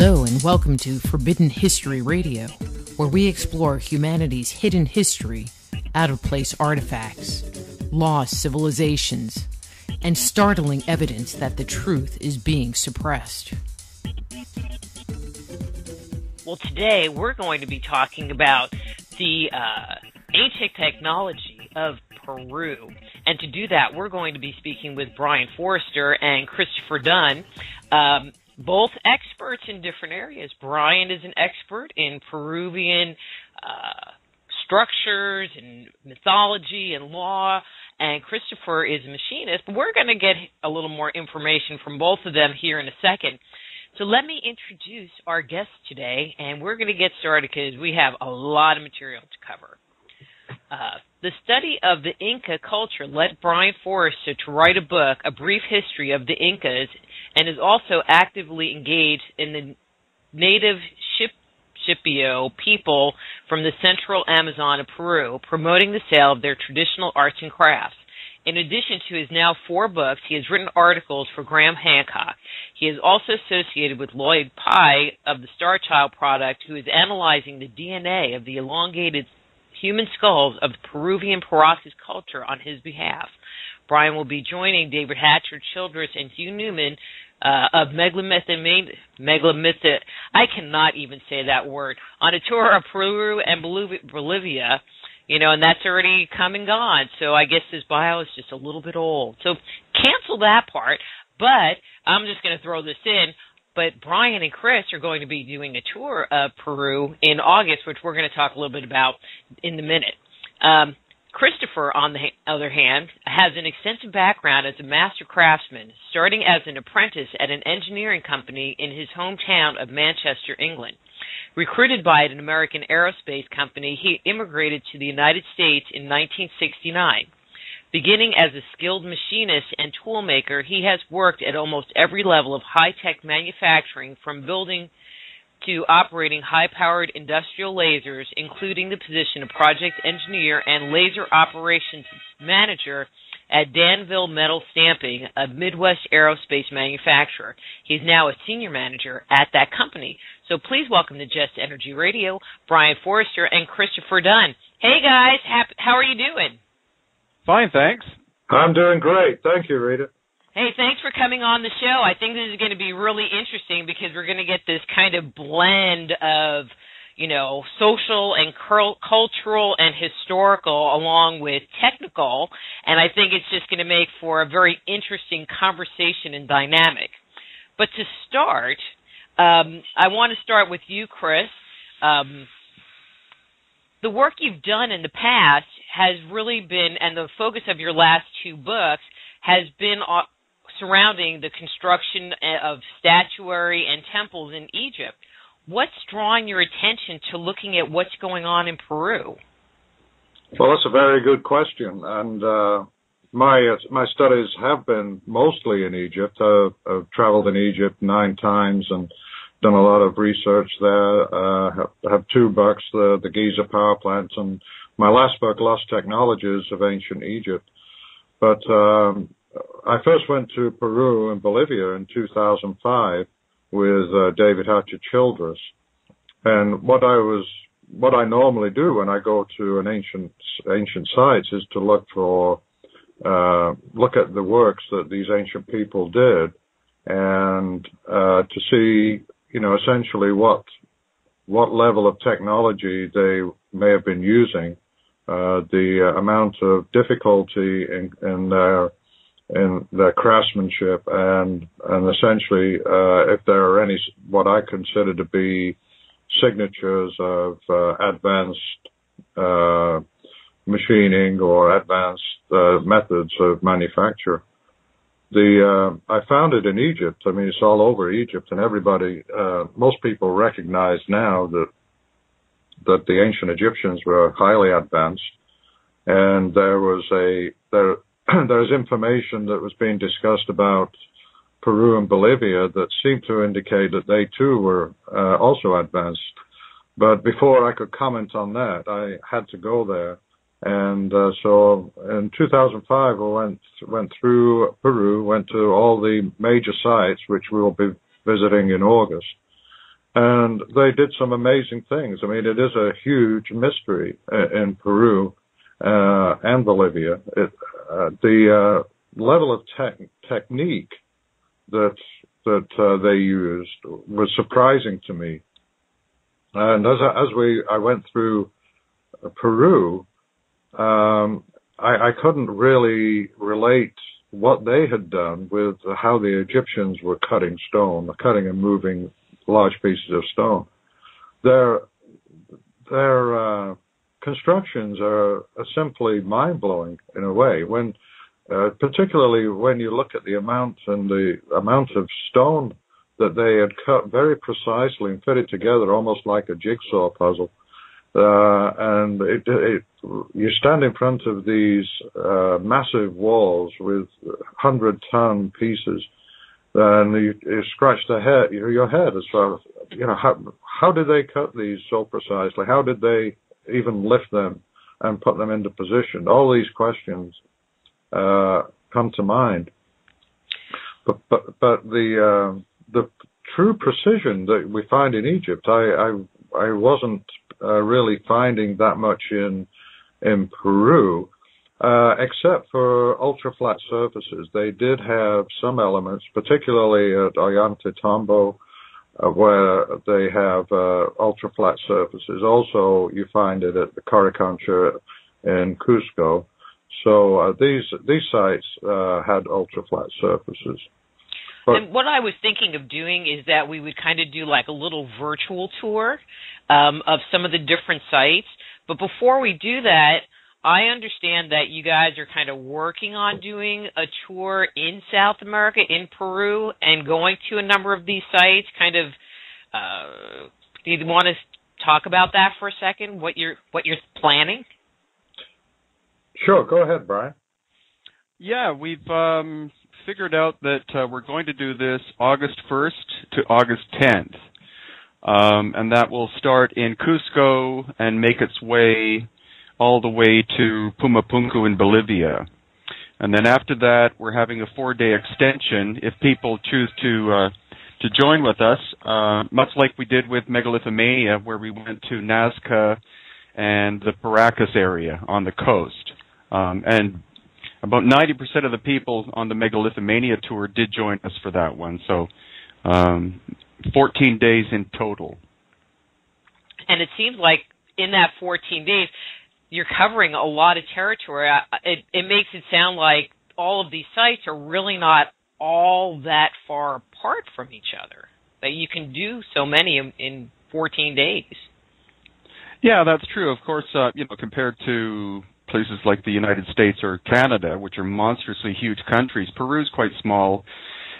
Hello and welcome to Forbidden History Radio, where we explore humanity's hidden history, out-of-place artifacts, lost civilizations, and startling evidence that the truth is being suppressed. Well, today we're going to be talking about the ancient technology of Peru. And to do that, we're going to be speaking with Brien Foerster and Christopher Dunn, both experts in different areas. Brien is an expert in Peruvian structures and mythology and law, and Christopher is a machinist. But we're going to get a little more information from both of them here in a second. So let me introduce our guests today, and we're going to get started because we have a lot of material to cover. The study of the Inca culture led Brien Foerster to write a book, A Brief History of the Incas, and is also actively engaged in the native Shipibo people from the central Amazon of Peru, promoting the sale of their traditional arts and crafts. In addition to his now 4 books, he has written articles for Graham Hancock. He is also associated with Lloyd Pye of the Starchild Project, who is analyzing the DNA of the elongated human skulls of the Peruvian Paracas culture on his behalf. Brien will be joining David Hatcher Childress and Hugh Newman of Megalithomania, I cannot even say that word, on a tour of Peru and Bolivia, you know, and that's already come and gone. So I guess this bio is just a little bit old. So cancel that part, but I'm just going to throw this in. But Brien and Chris are going to be doing a tour of Peru in August, which we're going to talk a little bit about in a minute. Christopher, on the other hand, has an extensive background as a master craftsman, starting as an apprentice at an engineering company in his hometown of Manchester, England. Recruited by an American aerospace company, he immigrated to the United States in 1969. Beginning as a skilled machinist and toolmaker, he has worked at almost every level of high-tech manufacturing, from building to operating high-powered industrial lasers, including the position of project engineer and laser operations manager at Danville Metal Stamping, a Midwest aerospace manufacturer. He's now a senior manager at that company. So please welcome to Just Energy Radio, Brien Foerster and Christopher Dunn. Hey, guys. How are you doing? Fine, thanks. I'm doing great. Thank you, Rita. Hey, thanks for coming on the show. I think this is going to be really interesting because we're going to get this kind of blend of, you know, social and cultural and historical along with technical, and I think it's just going to make for a very interesting conversation and dynamic. But to start, I want to start with you, Chris. The work you've done in the past has really been, and the focus of your last 2 books has been surrounding the construction of statuary and temples in Egypt. What's drawing your attention to looking at what's going on in Peru? Well, that's a very good question, and my studies have been mostly in Egypt. I've traveled in Egypt 9 times and done a lot of research there. Have 2 books, the Giza power plants, and my last book, Lost Technologies of Ancient Egypt. But I first went to Peru and Bolivia in 2005 with David Hatcher Childress. And what I normally do when I go to an ancient sites is to look for look at the works that these ancient people did, and to see, you know, essentially what level of technology they may have been using. The amount of difficulty in their craftsmanship, and essentially if there are any what I consider to be signatures of advanced machining or advanced methods of manufacture. I found it in Egypt. I mean, it's all over Egypt, and everybody, most people recognize now that the ancient Egyptians were highly advanced, and there was information that was being discussed about Peru and Bolivia that seemed to indicate that they too were also advanced. But before I could comment on that, I had to go there, and so in 2005 we went through Peru, went to all the major sites which we will be visiting in August. And they did some amazing things. I mean, it is a huge mystery in Peru and Bolivia. The level of technique that they used was surprising to me. And as I went through Peru, I couldn't really relate what they had done with how the Egyptians were cutting stone, cutting and moving large pieces of stone. Their constructions are simply mind-blowing in a way. When particularly when you look at the amount of stone that they had cut very precisely and fitted together almost like a jigsaw puzzle. And you stand in front of these massive walls with 100-ton pieces, and you scratch your head as far as, you know, how did they cut these so precisely? How did they even lift them and put them into position? All these questions come to mind. But the true precision that we find in Egypt, I wasn't really finding that much in Peru, except for ultra-flat surfaces. They did have some elements, particularly at Ollantaytambo, where they have ultra-flat surfaces. Also, you find it at the Coricancha in Cusco. So these sites had ultra-flat surfaces. And what I was thinking of doing is that we would kind of do like a little virtual tour of some of the different sites. But before we do that, I understand that you guys are kind of working on doing a tour in South America, in Peru, and going to a number of these sites. Kind of, do you want to talk about that for a second? What you're planning? Sure, go ahead, Brien. Yeah, we've figured out that we're going to do this August 1st to August 10th. And that will start in Cusco and make its way all the way to Pumapunku in Bolivia. And then after that, we're having a 4-day extension if people choose to join with us, much like we did with Megalithomania, where we went to Nazca and the Paracas area on the coast. And about 90% of the people on the Megalithomania tour did join us for that one, so 14 days in total. And it seems like in that 14 days, you're covering a lot of territory. It makes it sound like all of these sites are really not all that far apart from each other, that you can do so many in 14 days. Yeah, that's true. Of course, compared to places like the United States or Canada, which are monstrously huge countries, Peru's quite small,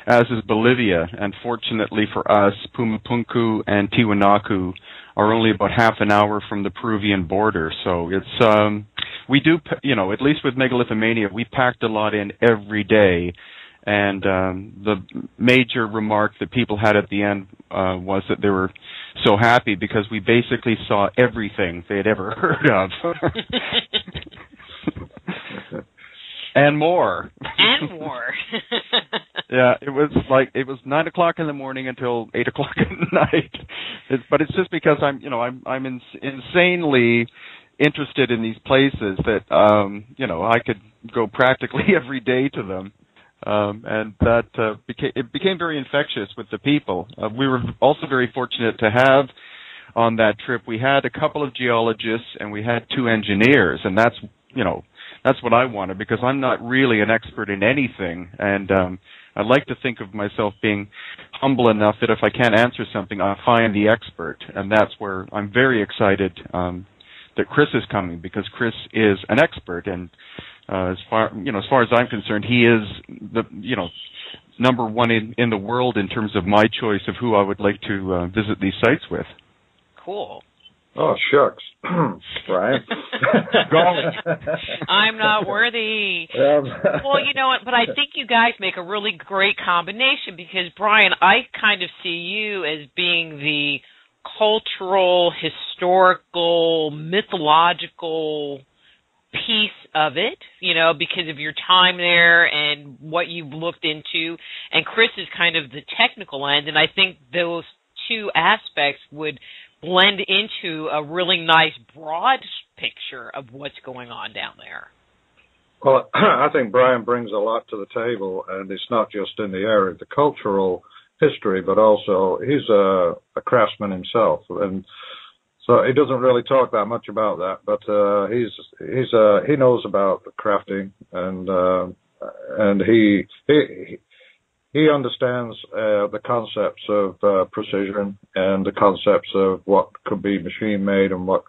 as is Bolivia. And fortunately for us, Pumapunku and Tiwanaku are only about half an hour from the Peruvian border. So it's we do, at least with Megalithomania, we packed a lot in every day. And the major remark that people had at the end was that they were so happy because we basically saw everything they had ever heard of. And more. And more. Yeah, it was 9 o'clock in the morning until 8 o'clock at night. But it's just because I'm insanely interested in these places that I could go practically every day to them. And that became very infectious with the people. We were also very fortunate to have on that trip. We had a couple of geologists and we had 2 engineers, and that's what I wanted because I'm not really an expert in anything, and I like to think of myself being humble enough that if I can't answer something, I'll find the expert, and that's where I'm very excited that Chris is coming because Chris is an expert and. As far as I'm concerned, he is the number one in the world in terms of my choice of who I would like to visit these sites with. Cool. Oh shucks, right? I'm not worthy. Well, you know what? But I think you guys make a really great combination because Brien, I kind of see you as being the cultural, historical, mythological piece of it, because of your time there and what you've looked into, and Chris is kind of the technical end, and I think those two aspects would blend into a really nice broad picture of what's going on down there. Well, I think Brien brings a lot to the table, and it's not just in the area of the cultural history, but also he's a craftsman himself, and so he doesn't really talk that much about that. But he knows about the crafting, and he understands the concepts of precision and the concepts of what could be machine made and what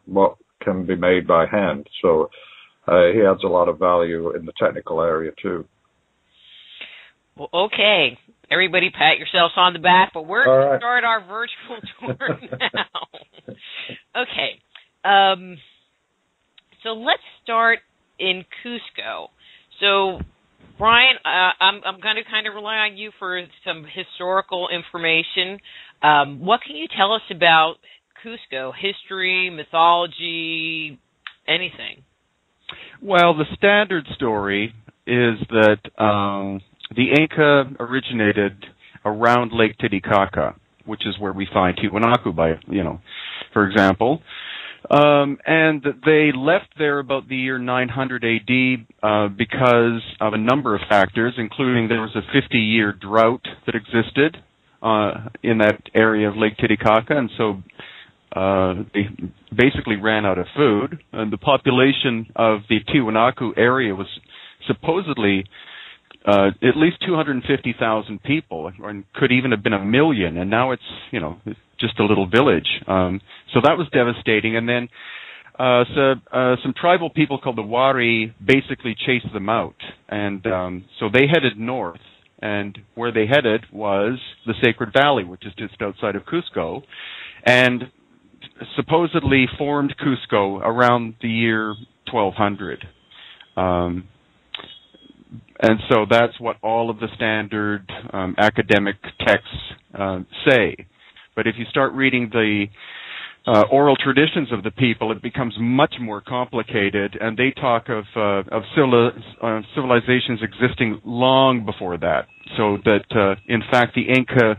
can be made by hand. So. He adds a lot of value in the technical area, too. Well, okay. Everybody pat yourselves on the back, but we're going to start our virtual tour now. Okay. So let's start in Cusco. So, Brien, I'm going to kind of rely on you for some historical information. What can you tell us about Cusco? History, mythology, anything? Well, the standard story is that the Inca originated around Lake Titicaca, which is where we find Tiwanaku, for example. And they left there about the year 900 AD because of a number of factors, including there was a 50-year drought that existed in that area of Lake Titicaca, and so they basically ran out of food, and the population of the Tiwanaku area was supposedly at least 250,000 people, and could even have been 1 million, and now it's, just a little village. So that was devastating, and then some tribal people called the Wari basically chased them out, and so they headed north, and where they headed was the Sacred Valley, which is just outside of Cusco, and supposedly formed Cusco around the year 1200. And so that's what all of the standard academic texts say. But if you start reading the oral traditions of the people, it becomes much more complicated, and they talk of civilizations existing long before that. So that, in fact, the Inca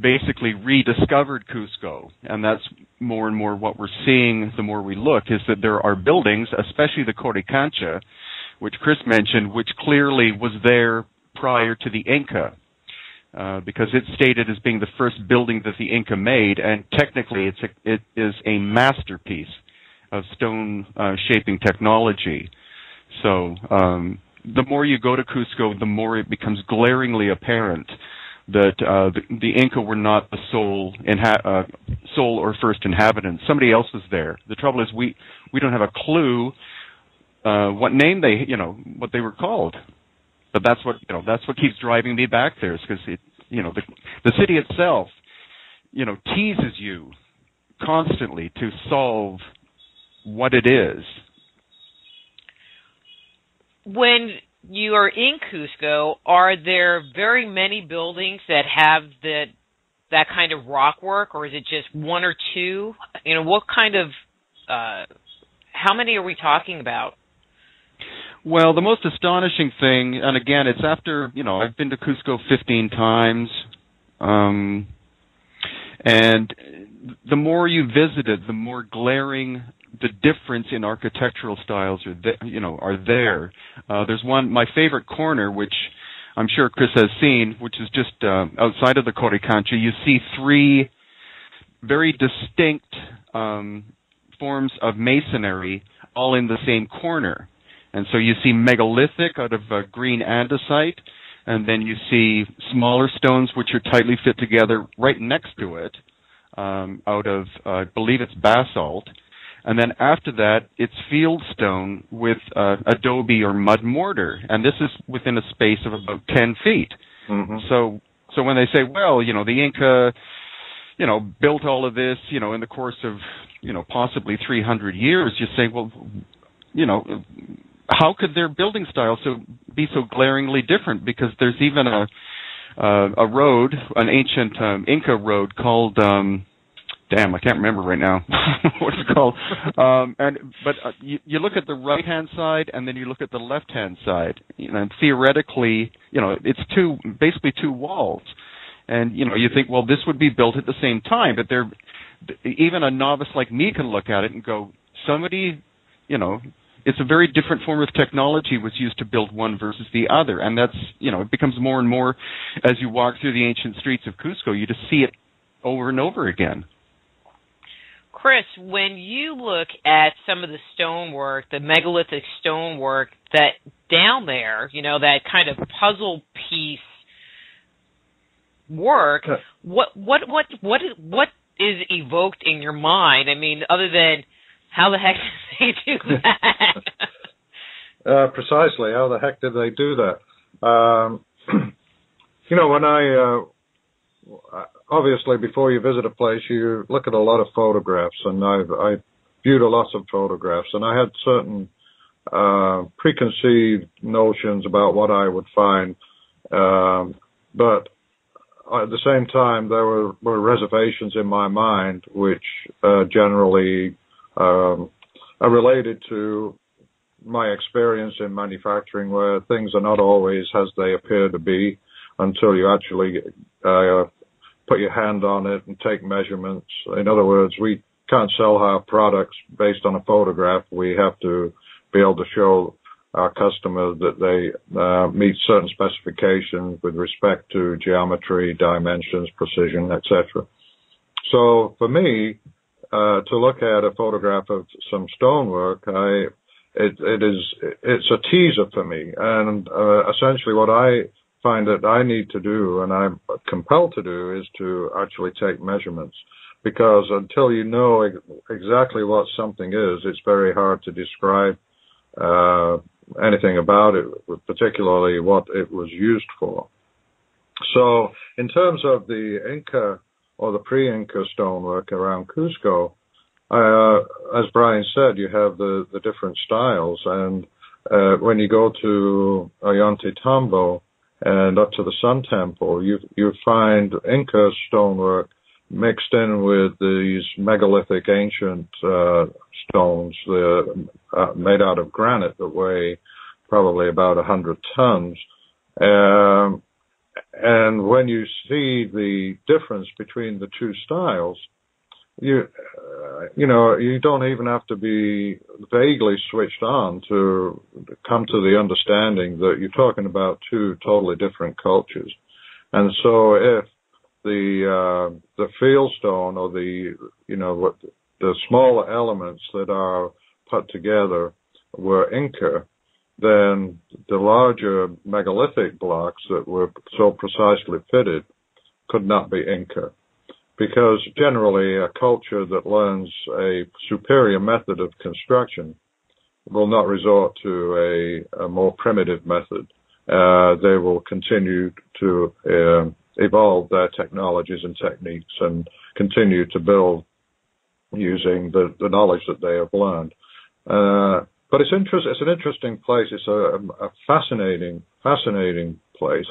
basically rediscovered Cusco, and that's more and more what we're seeing the more we look, is that there are buildings, especially the Coricancha, which Chris mentioned, which clearly was there prior to the Inca, because it's stated as being the first building that the Inca made, and technically it is a masterpiece of stone shaping technology. So the more you go to Cusco, the more it becomes glaringly apparent that the Inca were not the sole or first inhabitant. Somebody else was there. The trouble is we don't have a clue what name they what they were called. But that's what that's what keeps driving me back there, is because the city itself teases you constantly to solve what it is. When you are in Cusco, are there very many buildings that have that kind of rock work, or is it just one or two? What kind of, how many are we talking about? Well, the most astonishing thing, and again, it's after, I've been to Cusco 15 times, and the more you visit it, the more glaring the difference in architectural styles are there. There's one, my favorite corner, which I'm sure Chris has seen, which is just outside of the Coricancha. You see three very distinct forms of masonry all in the same corner. And so you see megalithic out of green andesite, and then you see smaller stones which are tightly fit together right next to it out of, I believe it's basalt. And then after that, it's field stone with adobe or mud mortar. And this is within a space of about 10 feet. Mm-hmm. So when they say, well, the Inca, built all of this, in the course of, possibly 300 years, you say, well, how could their building style be so glaringly different? Because there's even a road, an ancient Inca road called... damn, I can't remember right now what it's called. You look at the right-hand side, and then you look at the left-hand side. And theoretically, it's basically two walls. And, you know, you think, well, this would be built at the same time, but there, even a novice like me can look at it and go, somebody, you know, it's a very different form of technology was used to build one versus the other. And that's, you know, it becomes more and more as you walk through the ancient streets of Cusco, you just see it over and over again. Chris, when you look at some of the stonework, the megalithic stonework that down there, you know, that kind of puzzle piece work, what is evoked in your mind? I mean, other than how the heck did they do that? Precisely, how the heck did they do that? You know, when I obviously, before you visit a place, you look at a lot of photographs, and I viewed a lot of photographs, and I had certain preconceived notions about what I would find, but at the same time, there were reservations in my mind, which generally are related to my experience in manufacturing, where things are not always as they appear to be until you actually put your hand on it and take measurements. In other words, we can't sell our products based on a photograph. We have to be able to show our customers that they meet certain specifications with respect to geometry, dimensions, precision, etc. So for me, to look at a photograph of some stonework, it's a teaser for me. And essentially what I find that I need to do, and I'm compelled to do, is to actually take measurements. Because until you know exactly what something is, it's very hard to describe anything about it, particularly what it was used for. So in terms of the Inca or the pre-Inca stonework around Cusco, as Brien said, you have the different styles. And when you go to Ollantaytambo and up to the Sun Temple, you find Inca stonework mixed in with these megalithic ancient stones made out of granite that weigh probably about 100 tons. And when you see the difference between the two styles, you know, you don't even have to be vaguely switched on to come to the understanding that you're talking about two totally different cultures. And so if the field stone or the smaller elements that are put together were Inca, then the larger megalithic blocks that were so precisely fitted could not be Inca. Because generally a culture that learns a superior method of construction will not resort to a more primitive method. They will continue to evolve their technologies and techniques and continue to build using the knowledge that they have learned. But it's an interesting place. It's a fascinating place.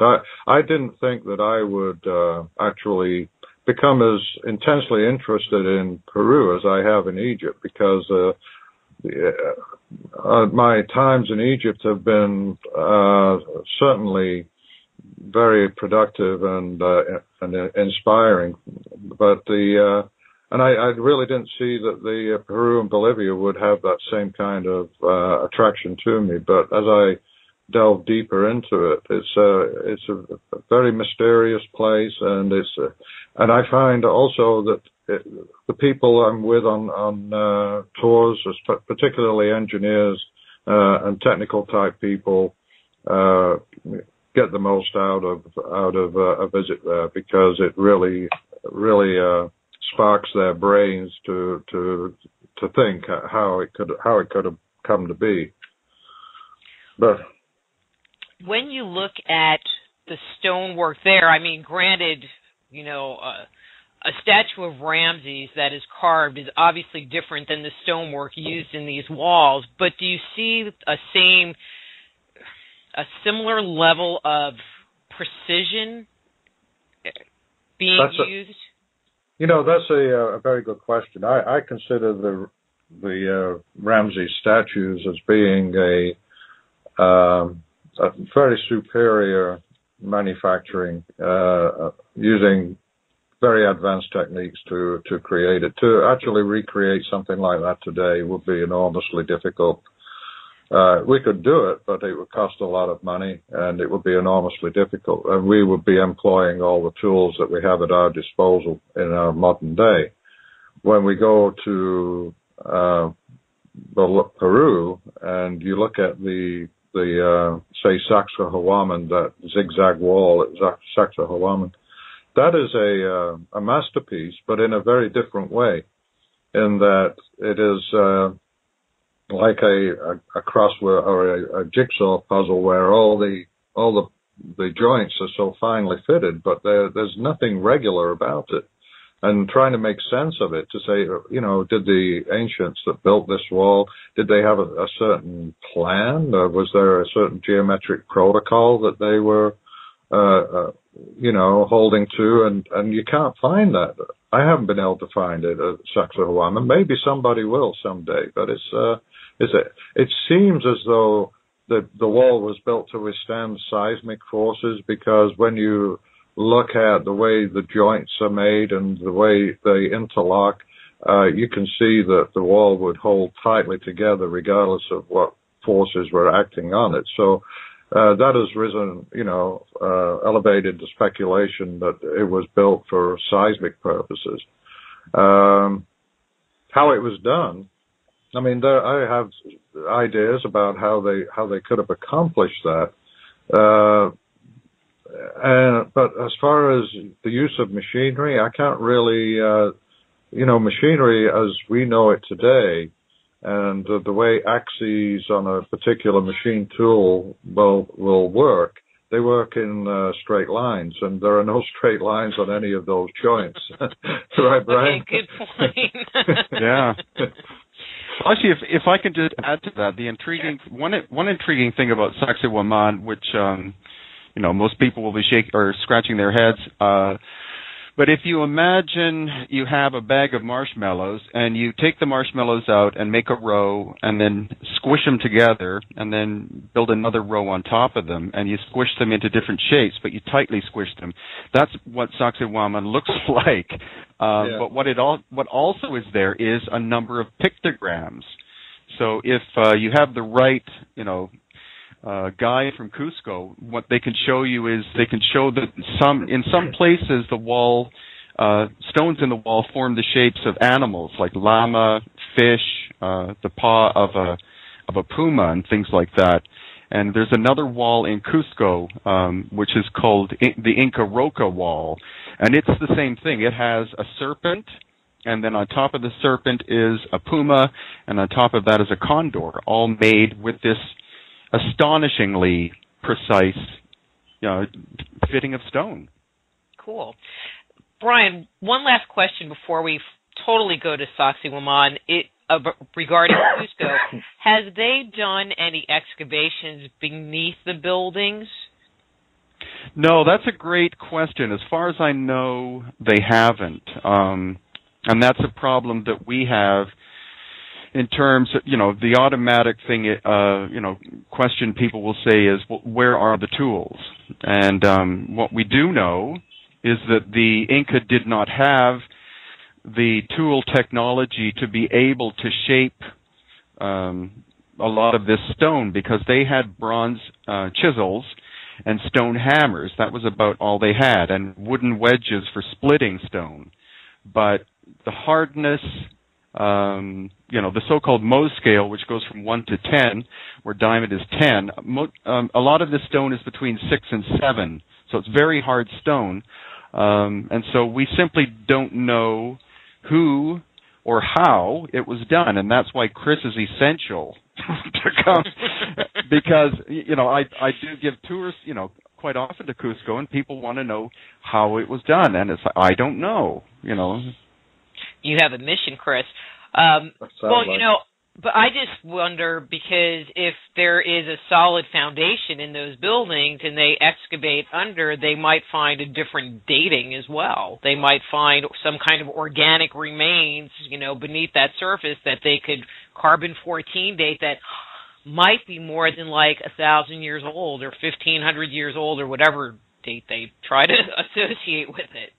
I didn't think that I would actually become as intensely interested in Peru as I have in Egypt, because my times in Egypt have been certainly very productive and inspiring, but I really didn't see that the Peru and Bolivia would have that same kind of attraction to me. But as I delve deeper into it, it's a very mysterious place, and and I find also that the people I'm with on tours, particularly engineers and technical type people, get the most out of a visit there, because it really sparks their brains to think how it could have come to be. But when you look at the stonework there, I mean, granted, you know, a statue of Ramses that is carved is obviously different than the stonework used in these walls, but do you see a similar level of precision used? You know, that's a very good question. I consider the Ramses statues as being a very superior manufacturing using very advanced techniques to create it. To actually recreate something like that today would be enormously difficult. We could do it, but it would cost a lot of money, and it would be enormously difficult. And we would be employing all the tools that we have at our disposal in our modern day. When we go to Peru and you look at the Sacsayhuaman, that zigzag wall at Sacsayhuaman, that is a masterpiece, but in a very different way, in that it is like a crossword or a jigsaw puzzle where all the joints are so finely fitted, but there's nothing regular about it. And trying to make sense of it, to say, you know, did the ancients that built this wall, did they have a certain plan? Or was there a certain geometric protocol that they were, you know, holding to? And you can't find that. I haven't been able to find it at Sacsayhuaman. Maybe somebody will someday, but it seems as though the wall was built to withstand seismic forces, because when you look at the way the joints are made and the way they interlock, you can see that the wall would hold tightly together regardless of what forces were acting on it. So that has risen, you know, elevated to speculation that it was built for seismic purposes. How it was done, I mean, I have ideas about how they could have accomplished that. But as far as the use of machinery, I can't really, you know, machinery as we know it today, and the way axes on a particular machine tool will work, they work in straight lines, and there are no straight lines on any of those joints. Right, Brian? Okay, good point. Yeah. Actually, if I can just add to that, the intriguing one intriguing thing about Sacsayhuaman, which you know, most people will be shaking or scratching their heads. But if you imagine you have a bag of marshmallows and you take the marshmallows out and make a row and then squish them together and then build another row on top of them, and you squish them into different shapes, but you tightly squish them. That's what Sacsayhuaman looks like. Yeah. But what also is there is a number of pictograms. So if you have the right, you know, guy from Cusco, what they can show you is they can show that in some places the wall, stones in the wall form the shapes of animals like llama, fish, the paw of a puma, and things like that. And there's another wall in Cusco, which is called the Inca Roca wall, and it's the same thing. It has a serpent, and then on top of the serpent is a puma, and on top of that is a condor, all made with this astonishingly precise, you know, fitting of stone. Cool. Brian, one last question before we totally go to Sacsayhuaman regarding Cusco. Has they done any excavations beneath the buildings? No, that's a great question. As far as I know, they haven't. And that's a problem that we have. In terms of, you know, the automatic thing, you know, question people will say is, well, where are the tools? And what we do know is that the Inca did not have the tool technology to be able to shape a lot of this stone, because they had bronze chisels and stone hammers. That was about all they had, and wooden wedges for splitting stone. But the hardness, you know, the so-called Mohs scale, which goes from 1 to 10, where diamond is 10. A lot of this stone is between 6 and 7, so it's very hard stone. And so we simply don't know who or how it was done, and that's why Chris is essential to come. Because, you know, I do give tours, you know, quite often to Cusco, and people want to know how it was done, and it's like, I don't know, you know. You have a mission, Chris. Well, you know, but I just wonder, because if there is a solid foundation in those buildings and they excavate under, they might find a different dating as well. They might find some kind of organic remains, you know, beneath that surface that they could carbon-14 date that might be more than like 1,000 years old or 1,500 years old or whatever they try to associate with it.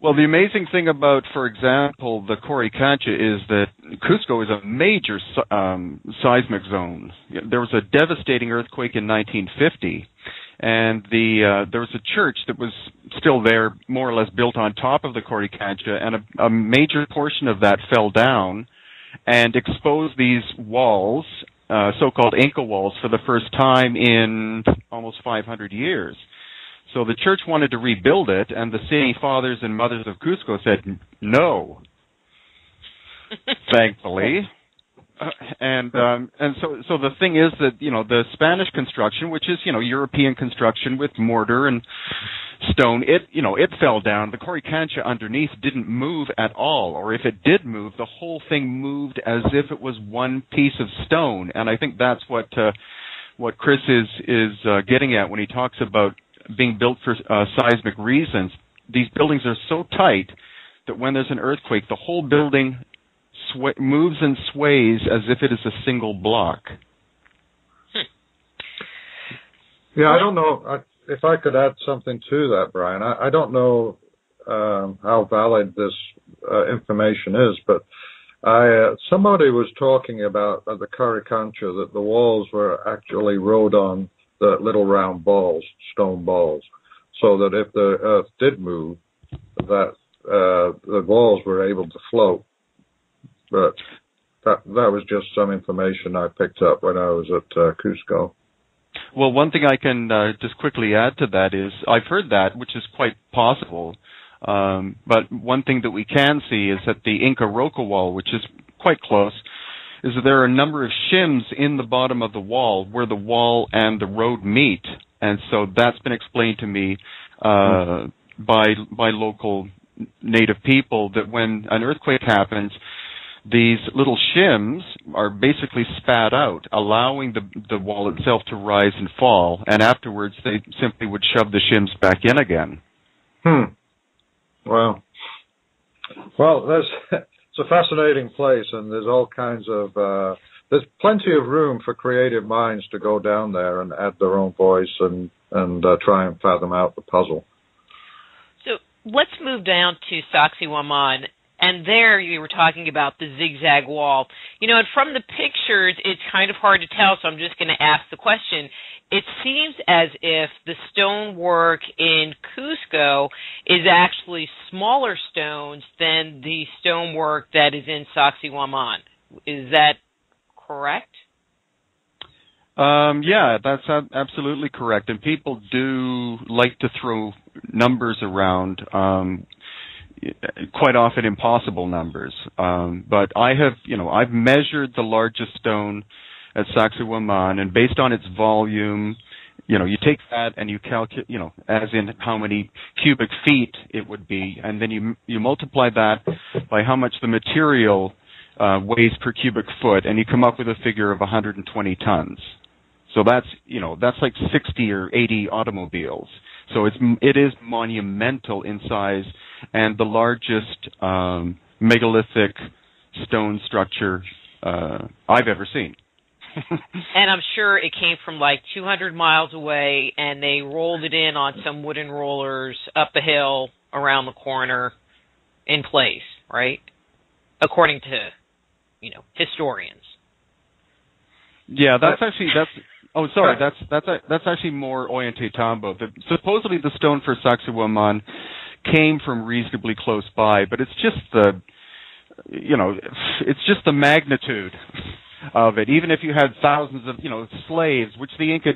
Well, the amazing thing about, for example, the Coricancha is that Cusco is a major seismic zone. There was a devastating earthquake in 1950, and there was a church that was still there, more or less built on top of the Coricancha, and a major portion of that fell down and exposed these walls, so-called Inca walls, for the first time in almost 500 years. So the church wanted to rebuild it, and the city fathers and mothers of Cusco said no, thankfully. And so the thing is that, you know, the Spanish construction, which is, you know, European construction with mortar and stone, it fell down. The Coricancha underneath didn't move at all, or if it did move, the whole thing moved as if it was one piece of stone. And I think that's what Chris is getting at when he talks about being built for seismic reasons. These buildings are so tight that when there's an earthquake, the whole building moves and sways as if it is a single block. Yeah, I don't know if I could add something to that, Brien. I don't know how valid this information is, but somebody was talking about at the Coricancha that the walls were actually rolled on the little round balls, stone balls, so that if the earth did move, that the walls were able to float. But that was just some information I picked up when I was at Cusco. Well, one thing I can just quickly add to that is I've heard that, which is quite possible. But one thing that we can see is that the Inca Roca wall, which is quite close, is that there are a number of shims in the bottom of the wall where the wall and the road meet. And so that's been explained to me by local native people that when an earthquake happens, these little shims are basically spat out, allowing the wall itself to rise and fall. And afterwards, they simply would shove the shims back in again. Wow. Well, that's... It's a fascinating place, and there's all kinds of there's plenty of room for creative minds to go down there and add their own voice and try and fathom out the puzzle. So let's move down to Sacsayhuaman, and there you were talking about the zigzag wall. You know, and from the pictures, it's kind of hard to tell, so I'm just going to ask the question. It seems as if the stonework in Cusco is actually smaller stones than the stonework that is in Sacsayhuaman. Is that correct? Yeah, that's absolutely correct. And people do like to throw numbers around, quite often impossible numbers. But I have, you know, I've measured the largest stone at Sacsayhuaman, and based on its volume, you know, you take that and you calculate, you know, as in how many cubic feet it would be, and then you multiply that by how much the material weighs per cubic foot, and you come up with a figure of 120 tons. So that's, you know, that's like 60 or 80 automobiles. So it is monumental in size, and the largest megalithic stone structure I've ever seen. And I'm sure it came from like 200 miles away, and they rolled it in on some wooden rollers up a hill around the corner in place, right? According to, you know, historians. Yeah, that's actually more Ollantaytambo. Supposedly the stone for Sacsayhuaman came from reasonably close by, but it's just the magnitude of it. Even if you had thousands of, you know, slaves, which the Inca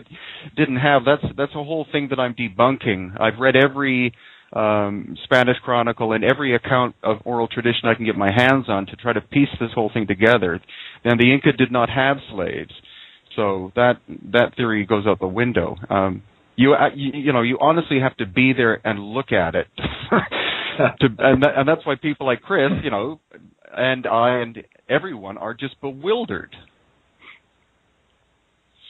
didn't have, that's a whole thing that I'm debunking. I've read every Spanish chronicle and every account of oral tradition I can get my hands on to try to piece this whole thing together. And the Inca did not have slaves, so that theory goes out the window. You honestly have to be there and look at it, and that's why people like Chris, you know, and I and everyone are just bewildered.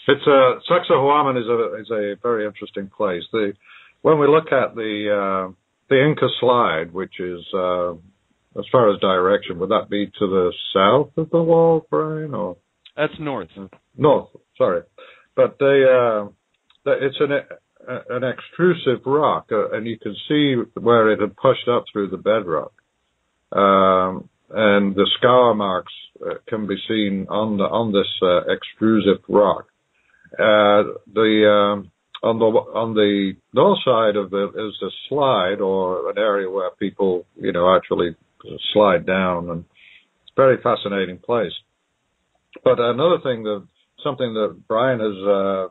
It's Sacsayhuaman is a very interesting place. When we look at the Inca slide, which is as far as direction, would that be to the south of the wall, Brien? Or that's north. North, sorry, but it's an an extrusive rock, and you can see where it had pushed up through the bedrock. And the scar marks can be seen on this extrusive rock. On the north side of it is a slide, or an area where people, actually slide down, and it's a very fascinating place. But another thing, something that Brien has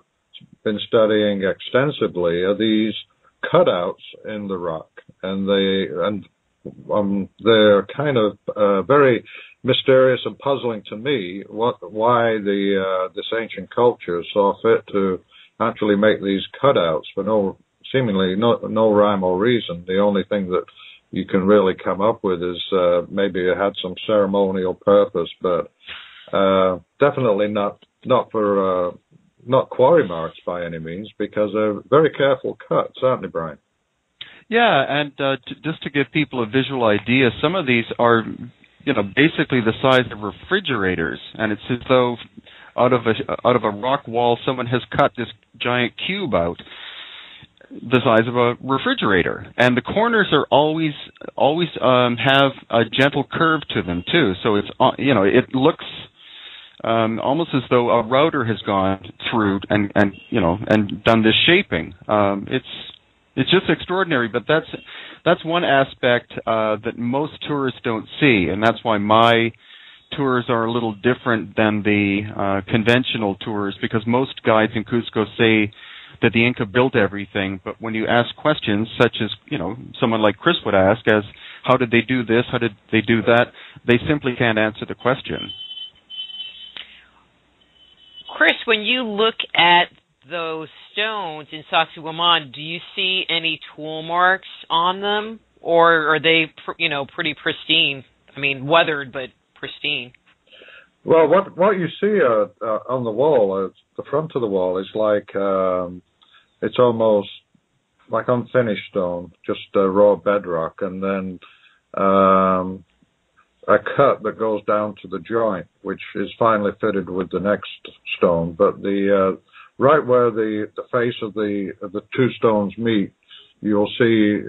been studying extensively, are these cutouts in the rock, they're kind of very mysterious and puzzling to me. Why this ancient culture saw fit to actually make these cutouts for seemingly no rhyme or reason. The only thing that you can really come up with is maybe it had some ceremonial purpose, but definitely not for not quarry marks by any means, because they're very careful cuts, aren't they, Brien? Yeah, and just to give people a visual idea, some of these are, basically the size of refrigerators, and it's as though out of a rock wall someone has cut this giant cube out, the size of a refrigerator. And the corners are always have a gentle curve to them too. So it's it looks almost as though a router has gone through and done this shaping. It's just extraordinary, but that's one aspect that most tourists don't see, and that's why my tours are a little different than the conventional tours, because most guides in Cusco say that the Inca built everything, but when you ask questions such as, someone like Chris would ask, as how did they do this, how did they do that, they simply can't answer the question. Chris, when you look at those stones in Sacsayhuaman, do you see any tool marks on them, or are they, pretty pristine? I mean, weathered but pristine. Well, what you see on the wall, the front of the wall, is like it's almost like unfinished stone, just raw bedrock, and then a cut that goes down to the joint, which is finally fitted with the next stone, but the right where the face of the two stones meet, you'll see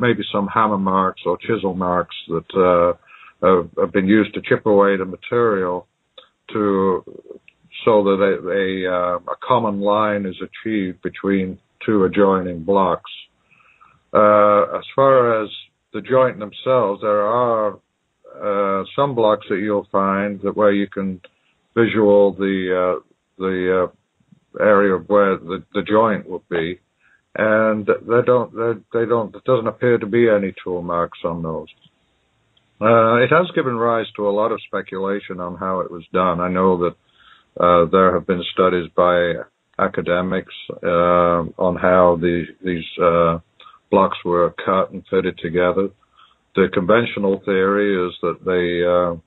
maybe some hammer marks or chisel marks that have been used to chip away the material so that a common line is achieved between two adjoining blocks. As far as the joint themselves, there are some blocks that you'll find where you can visual the area of where the joint would be, and there doesn't appear to be any tool marks on those. It has given rise to a lot of speculation on how it was done. I know that there have been studies by academics on how these blocks were cut and fitted together. The conventional theory is that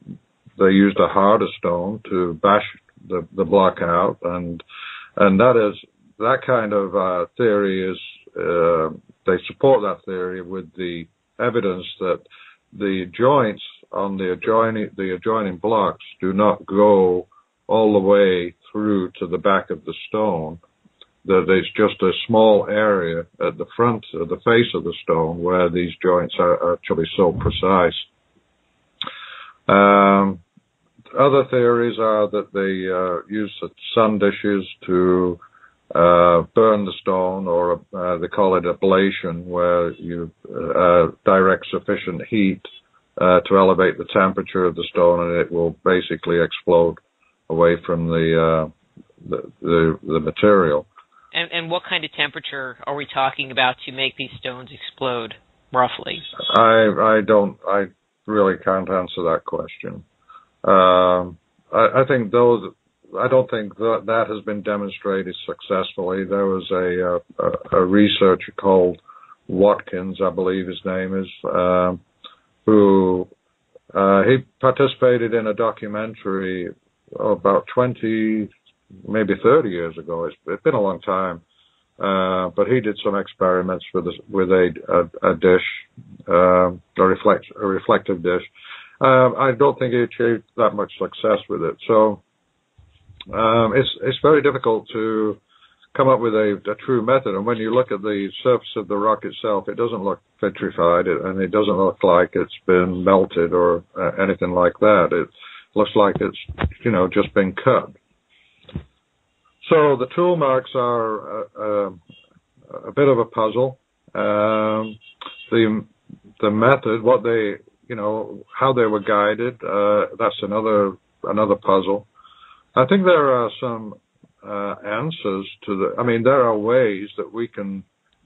they used a harder stone to bash the block out, and that kind of theory is they support that theory with the evidence that the joints on the adjoining blocks do not go all the way through to the back of the stone, that it's just a small area at the front of the face of the stone where these joints are actually so precise. Other theories are that they use sun dishes to burn the stone, or they call it ablation, where you direct sufficient heat to elevate the temperature of the stone, and it will basically explode away from the material. And what kind of temperature are we talking about to make these stones explode, roughly? I really can't answer that question. I think those. I don't think that has been demonstrated successfully. There was a researcher called Watkins, I believe his name is, who he participated in a documentary about 20, maybe 30 years ago. It's been a long time, but he did some experiments with a dish, a reflective dish. I don't think he achieved that much success with it. So it's very difficult to come up with a true method. And when you look at the surface of the rock itself, it doesn't look petrified, and it doesn't look like it's been melted or anything like that. It looks like it's, you know, just been cut. So the tool marks are a bit of a puzzle. The method, what they, you know, how they were guided, that's another puzzle. I think there are some answers to the, I mean, there are ways that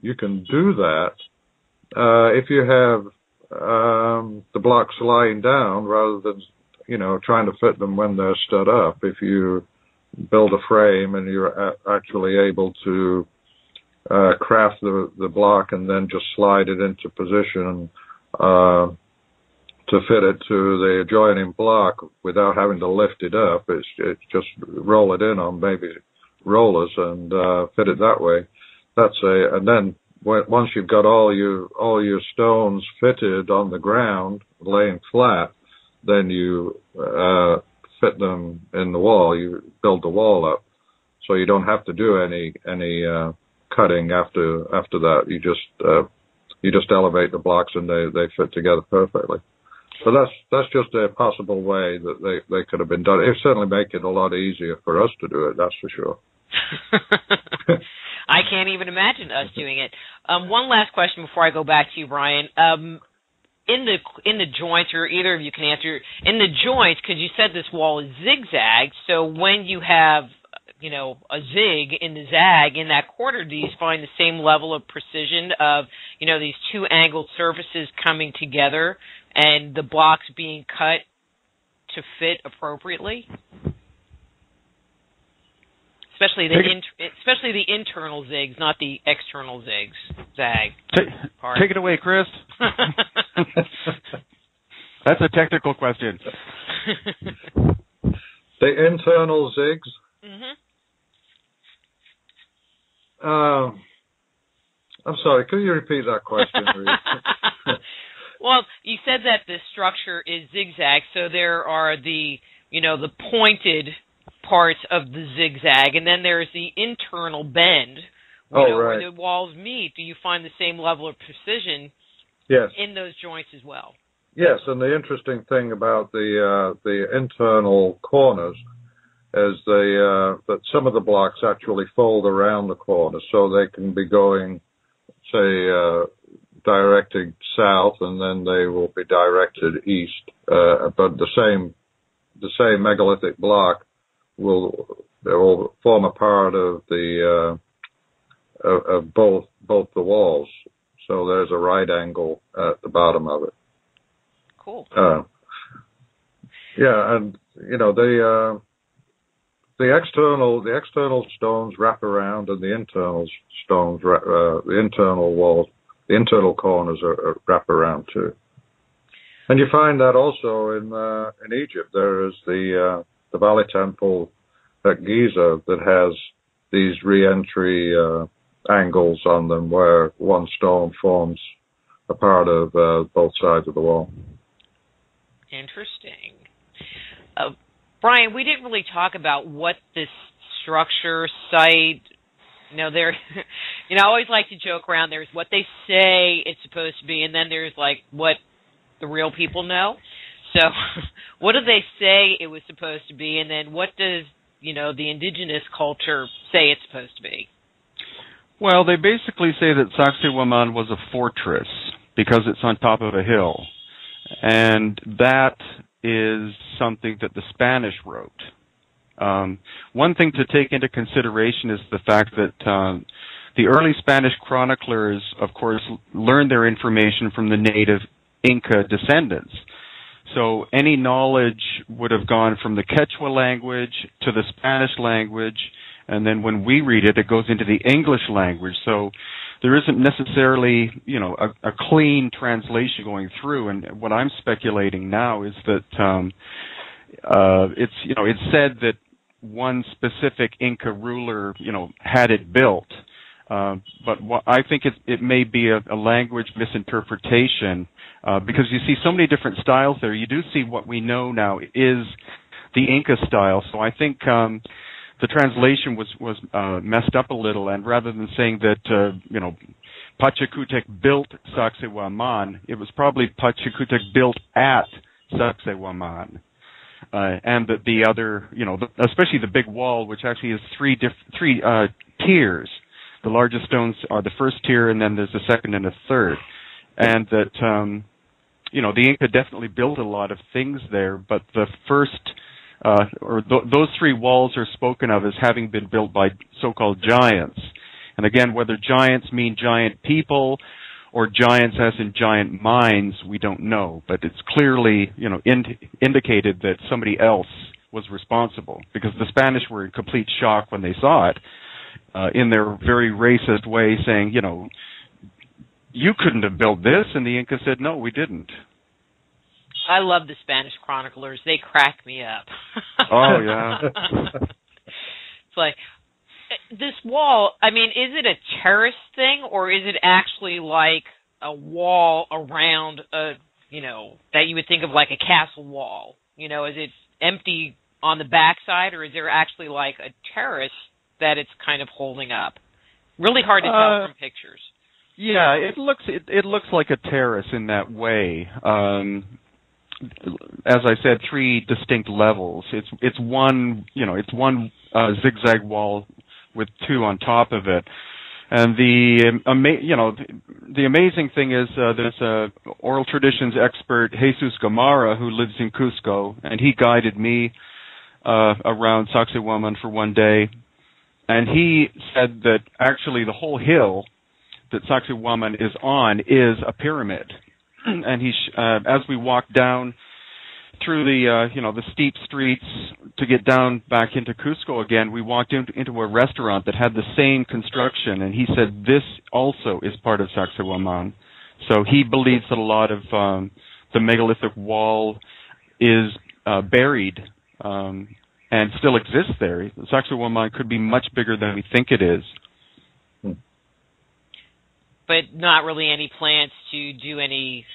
you can do that. If you have the blocks lying down rather than, you know, trying to fit them when they're stood up, if you build a frame and you're actually able to craft the block and then just slide it into position to fit it to the adjoining block without having to lift it up. It's just roll it in on maybe rollers and fit it that way. And then once you've got all your stones fitted on the ground, laying flat, then you fit them in the wall. You build the wall up, so you don't have to do any cutting after that. You just elevate the blocks and they fit together perfectly. So that's just a possible way that they could have been done. It certainly make it a lot easier for us to do it, that's for sure. I can't even imagine us doing it. One last question before I go back to you, Brien. In the joints, or either of you can answer, in the joints, because you said this wall is zigzag, so when you have, you know, a zig in the zag in that quarter, do you find the same level of precision of, you know, these two angled surfaces coming together and the blocks being cut to fit appropriately? Especially the internal zigs, not the external zigs. Zag. Take it away, Chris. That's a technical question. The internal zigs? Mm-hmm. I'm sorry, could you repeat that question, Reed? Well, you said that the structure is zigzag, so there are the, you know, the pointed parts of the zigzag, and then there's the internal bend, right, where the walls meet. Do you find the same level of precision in those joints as well? Yes, and the interesting thing about the internal corners is that some of the blocks actually fold around the corners, so they can be going, say, directed south, and then they will be directed east. But the same megalithic block will form a part of the of both the walls. So there's a right angle at the bottom of it. Cool. Yeah, and you know the external stones wrap around, and the internal stones the internal walls. The internal corners are wrap around too, and you find that also in Egypt. There is the Valley Temple at Giza that has these re-entry angles on them, where one stone forms a part of both sides of the wall. Interesting, Brien. We didn't really talk about what this structure site. You know, I always like to joke around. There's what they say it's supposed to be, and then there's like what the real people know. So, what do they say it was supposed to be, and then what does, you know, the indigenous culture say it's supposed to be? Well, they basically say that Sacsayhuaman was a fortress because it's on top of a hill, and that is something that the Spanish wrote. One thing to take into consideration is the fact that the early Spanish chroniclers, of course, learned their information from the native Inca descendants. So any knowledge would have gone from the Quechua language to the Spanish language, and then when we read it, it goes into the English language. So there isn't necessarily, you know, a clean translation going through. And what I'm speculating now is that it's, you know, it's said that one specific Inca ruler, you know, had it built. But I think it may be a language misinterpretation because you see so many different styles there. You do see what we know now is the Inca style. So I think the translation was messed up a little, and rather than saying that Pachacutec built Sacsayhuaman, it was probably Pachacutec built at Sacsayhuaman. And that the other, especially the big wall, which actually is three tiers. The largest stones are the first tier, and then there's a second and a third. And that, the Inca definitely built a lot of things there, but the first, those three walls are spoken of as having been built by so-called giants. And again, whether giants mean giant people or giants as in giant mines, we don't know. But it's clearly, indicated that somebody else was responsible, because the Spanish were in complete shock when they saw it, in their very racist way, saying, you couldn't have built this. And the Inca said, no, we didn't. I love the Spanish chroniclers. They crack me up. Oh, yeah. It's like, this wall, is it a terrace thing, or is it actually like a wall around that you would think of like a castle wall? Is it empty on the backside, or is there actually like a terrace that it's kind of holding up? Really hard to tell from pictures. Yeah, it looks like a terrace in that way. As I said, three distinct levels. It's one zigzag wall with two on top of it. And the amazing thing is there's a oral traditions expert, Jesus Gamara, who lives in Cusco, and he guided me around Sacsayhuaman for one day. And he said that actually the whole hill that Sacsayhuaman is on is a pyramid. And he, as we walked down through the the steep streets to get down back into Cusco again, we walked into a restaurant that had the same construction, and he said this also is part of Sacsayhuaman. So he believes that a lot of the megalithic wall is buried and still exists there. Sacsayhuaman could be much bigger than we think it is. But not really any plans to do any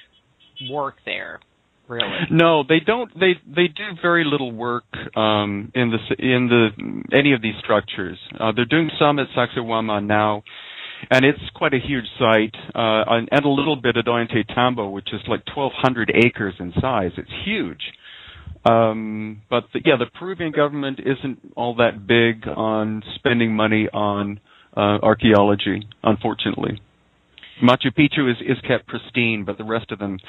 work there, really. No, they don't. They do very little work in any of these structures. They're doing some at Sacsayhuaman now, and it's quite a huge site, and a little bit at Ollantaytambo, which is like 1,200 acres in size. It's huge. But the Peruvian government isn't all that big on spending money on archaeology, unfortunately. Machu Picchu is kept pristine, but the rest of them,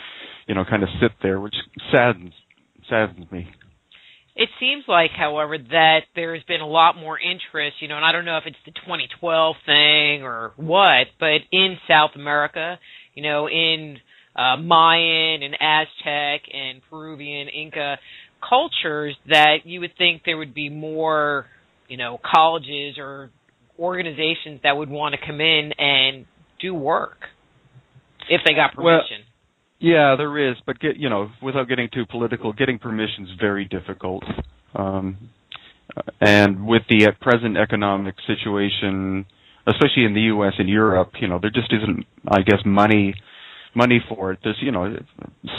kind of sit there, which saddens me. It seems like, however, that there's been a lot more interest, and I don't know if it's the 2012 thing or what, but in South America, in Mayan and Aztec and Peruvian Inca cultures, that you would think there would be more, colleges or organizations that would want to come in and do work if they got permission. Well, yeah, there is, but without getting too political, getting permission is very difficult. And with the present economic situation, especially in the U.S. and Europe, there just isn't, I guess, money for it. There's,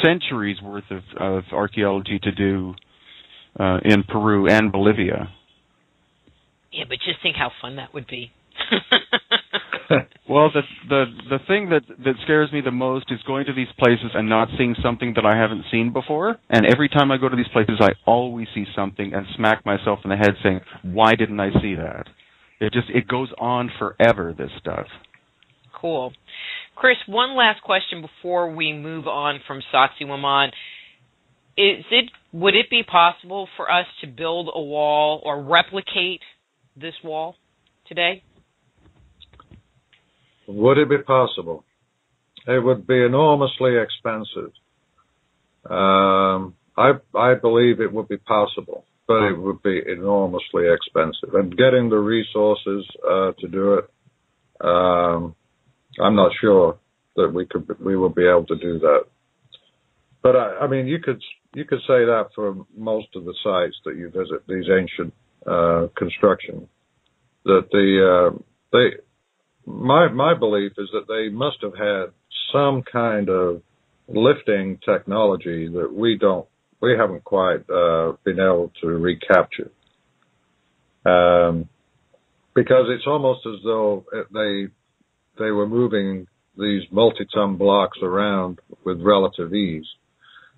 centuries worth of archaeology to do in Peru and Bolivia. Yeah, but just think how fun that would be. Well, the thing that scares me the most is going to these places and not seeing something that I haven't seen before. And every time I go to these places, I always see something and smack myself in the head saying, why didn't I see that? It goes on forever, this stuff. Cool. Chris, one last question before we move on from Sacsayhuaman. Would it be possible for us to build a wall or replicate this wall today? Would it be possible? It would be enormously expensive. I believe it would be possible, but it would be enormously expensive. And getting the resources to do it, I'm not sure that we will be able to do that. But you could say that for most of the sites that you visit, these ancient construction, that My belief is that they must have had some kind of lifting technology that we haven't quite been able to recapture. because it's almost as though they were moving these multi-ton blocks around with relative ease.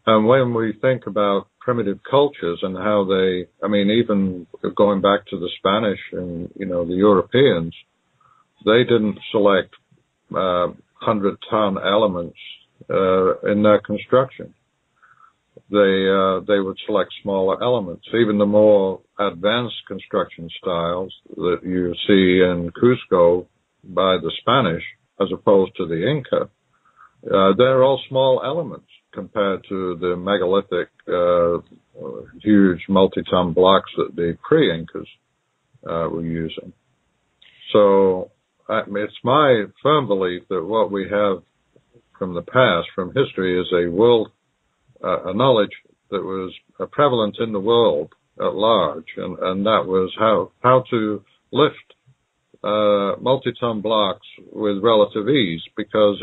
And when we think about primitive cultures and how they, I mean, even going back to the Spanish and, you know, the Europeans, they didn't select 100-ton elements in their construction. They would select smaller elements. Even the more advanced construction styles that you see in Cusco by the Spanish, as opposed to the Inca, they're all small elements compared to the megalithic, huge multi-ton blocks that the pre-Incas were using. So it's my firm belief that what we have from the past, from history, is a world, a knowledge that was prevalent in the world at large, and that was how to lift multi-ton blocks with relative ease, because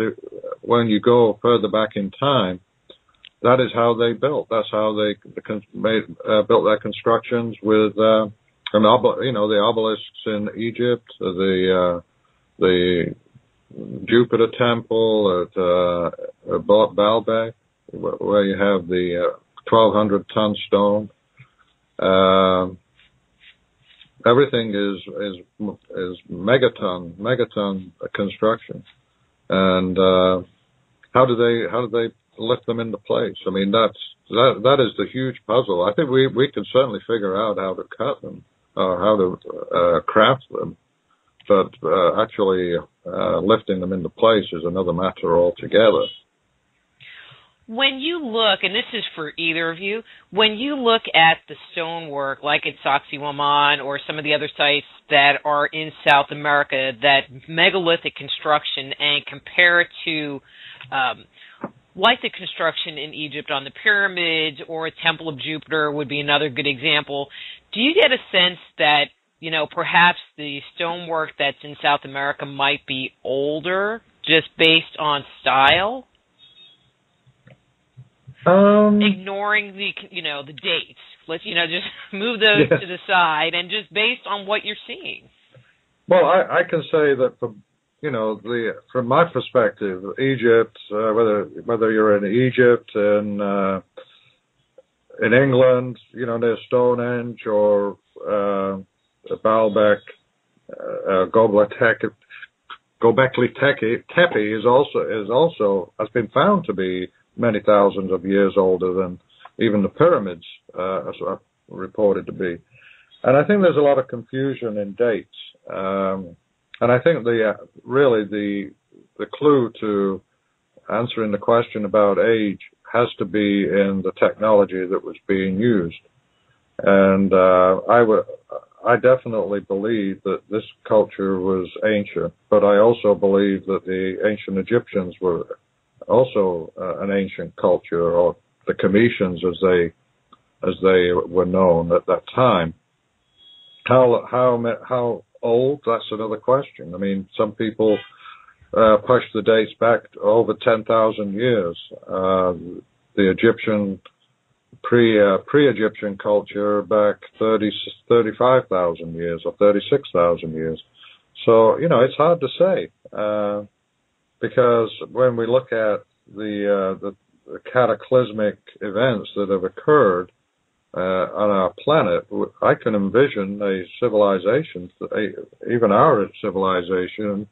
when you go further back in time, that is how they built. That's how they built their constructions with, the obelisks in Egypt, the Jupiter Temple at Baalbek, where you have the 1,200-ton stone. Everything is megaton construction, and how do they lift them into place? I mean, that is the huge puzzle. I think we can certainly figure out how to cut them, or how to craft them, but actually lifting them into place is another matter altogether. When you look, and this is for either of you, when you look at the stonework, like at Sacsayhuaman or some of the other sites that are in South America, that megalithic construction, and compare it to like the construction in Egypt on the pyramids, or a Temple of Jupiter would be another good example, do you get a sense that, you know, perhaps the stonework that's in South America might be older just based on style? Ignoring the dates, let's just move those to the side, and just based on what you're seeing. Well, I can say that from my perspective, Egypt, whether you're in Egypt and in England, near Stonehenge, or Baalbek, Göbekli Tepe is also has been found to be many thousands of years older than even the pyramids are reported to be. And I think there's a lot of confusion in dates. And I think the clue to answering the question about age has to be in the technology that was being used. And I definitely believe that this culture was ancient, but I also believe that the ancient Egyptians were also an ancient culture, or the Comitians as they were known at that time. How old? That's another question. I mean, some people push the dates back over 10,000 years. The Egyptian pre-Egyptian culture back 35,000 years or 36,000 years. So it's hard to say. Because when we look at the cataclysmic events that have occurred on our planet, I can envision a civilization. Even our civilization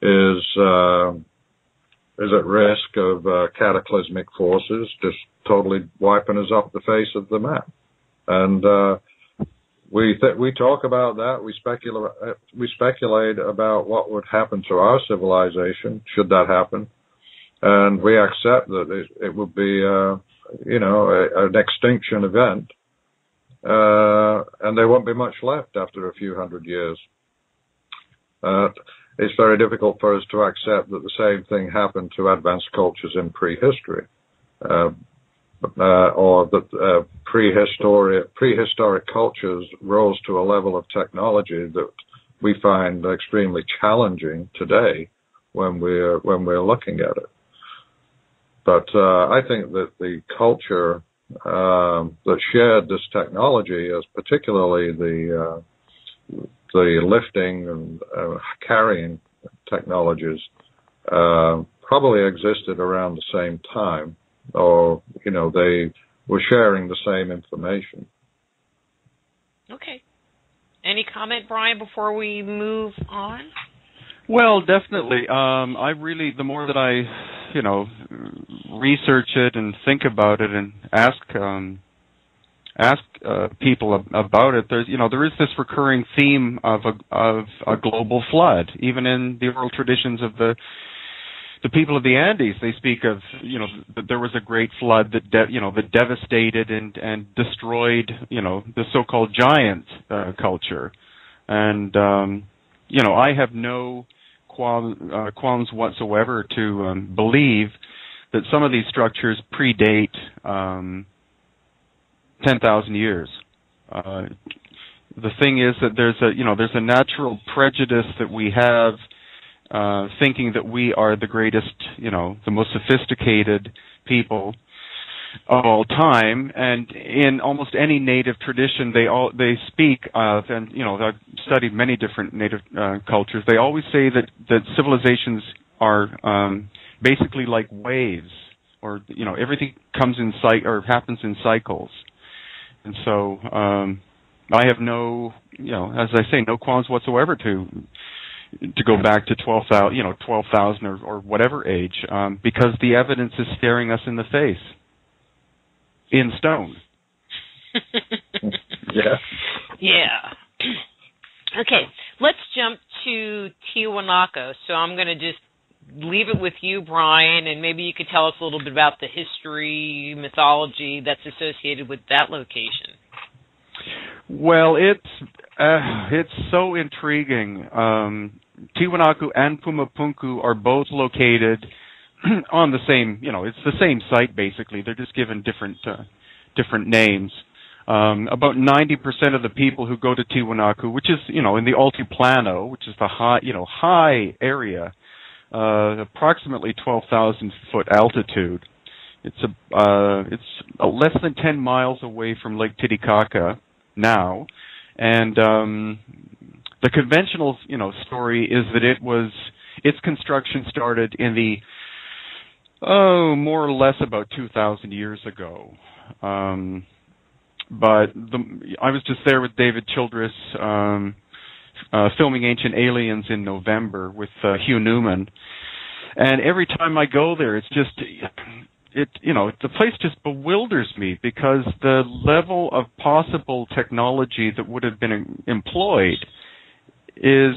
is at risk of cataclysmic forces just totally wiping us off the face of the map. And we talk about that. We speculate about what would happen to our civilization should that happen, and we accept that it would be, an extinction event, and there won't be much left after a few hundred years. It's very difficult for us to accept that the same thing happened to advanced cultures in prehistory. Or that prehistoric cultures rose to a level of technology that we find extremely challenging today when we're looking at it. But I think that the culture that shared this technology, as particularly the the lifting and carrying technologies probably existed around the same time, or, you know, they were sharing the same information. Okay. Any comment, Brien, before we move on? Well, definitely. I really, the more that I, you know, research it and think about it and ask people about it, there's, you know, there is this recurring theme of a global flood. Even in the oral traditions of the people of the Andes, they speak of, you know, that there was a great flood that that devastated and destroyed, you know, the so-called giant culture. And you know, I have no qualms whatsoever to believe that some of these structures predate 10,000 years. The thing is that there's a natural prejudice that we have, thinking that we are the greatest, you know, the most sophisticated people of all time. And in almost any native tradition, they speak of, and you know, I've studied many different native cultures. They always say that civilizations are basically like waves, or, you know, everything comes in happens in cycles. And so I have no, you know, as I say, no qualms whatsoever to go back to 12,000, you know, 12,000 or whatever age, because the evidence is staring us in the face in stone. Yeah. Okay, let's jump to Tiwanaku. So I'm going to just leave it with you, Brien, and maybe you could tell us a little bit about the history, mythology that's associated with that location. Well, it's so intriguing. Tiwanaku and Pumapunku are both located on the same, you know, it's the same site basically. They're just given different names. About 90% of the people who go to Tiwanaku, which is, you know, in the Altiplano, which is the high area, approximately 12,000 foot altitude. It's less than 10 miles away from Lake Titicaca now, and the conventional, you know, story is that its construction started in the more or less about 2,000 years ago. I was just there with David Childress, filming Ancient Aliens in November with Hugh Newman, and every time I go there, it's just, you know, the place just bewilders me, because the level of possible technology that would have been employed is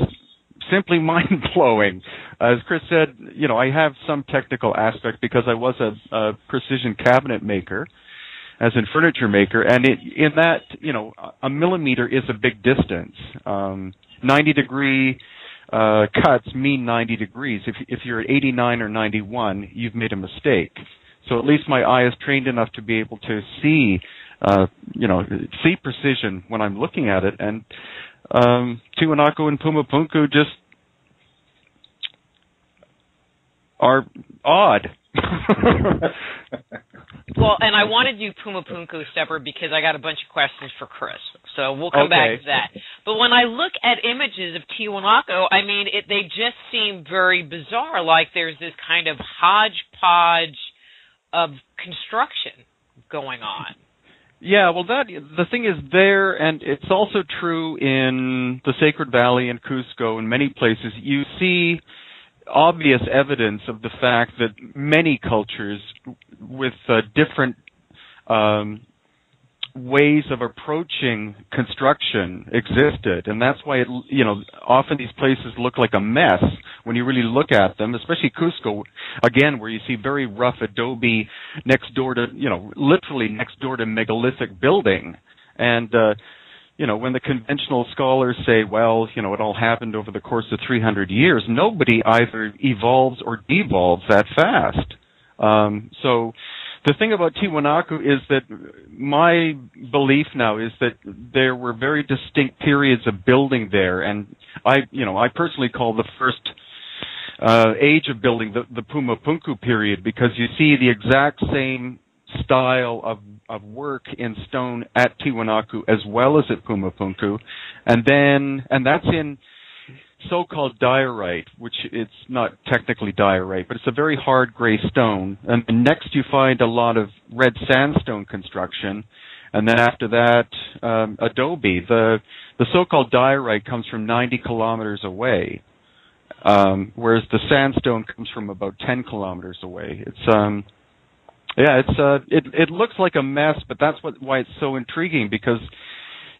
simply mind-blowing. As Chris said, you know, I have some technical aspect because I was a precision cabinet maker, as in furniture maker, and in that, you know, a millimeter is a big distance. 90-degree cuts mean 90 degrees. If you're at 89 or 91, you've made a mistake. So at least my eye is trained enough to be able to see, you know, see precision when I'm looking at it. And Tiwanaku and Pumapunku just are odd. Well, and I want to do Pumapunku separate because I got a bunch of questions for Chris, so we'll come back to that. But when I look at images of Tiwanaku, I mean, they just seem very bizarre. Like there's this kind of hodgepodge of construction going on. Yeah, well, the thing is there, and it's also true in the Sacred Valley and Cusco and many places. You see obvious evidence of the fact that many cultures with different ways of approaching construction existed, and that's why, you know, often these places look like a mess when you really look at them, especially Cusco, again, where you see very rough adobe next door to, you know, literally next door to megalithic building. And you know, when the conventional scholars say, well, you know, it all happened over the course of 300 years, nobody either evolves or devolves that fast. So the thing about Tiwanaku is that my belief now is that there were very distinct periods of building there. And I personally call the first age of building the Pumapunku period, because you see the exact same style of work in stone at Tiwanaku as well as at Pumapunku, and that's in so-called diorite, which it's not technically diorite, but it's a very hard gray stone. And next you find a lot of red sandstone construction, and then after that adobe. The so-called diorite comes from 90 kilometers away, whereas the sandstone comes from about 10 kilometers away. It's it looks like a mess, but that's why it's so intriguing, because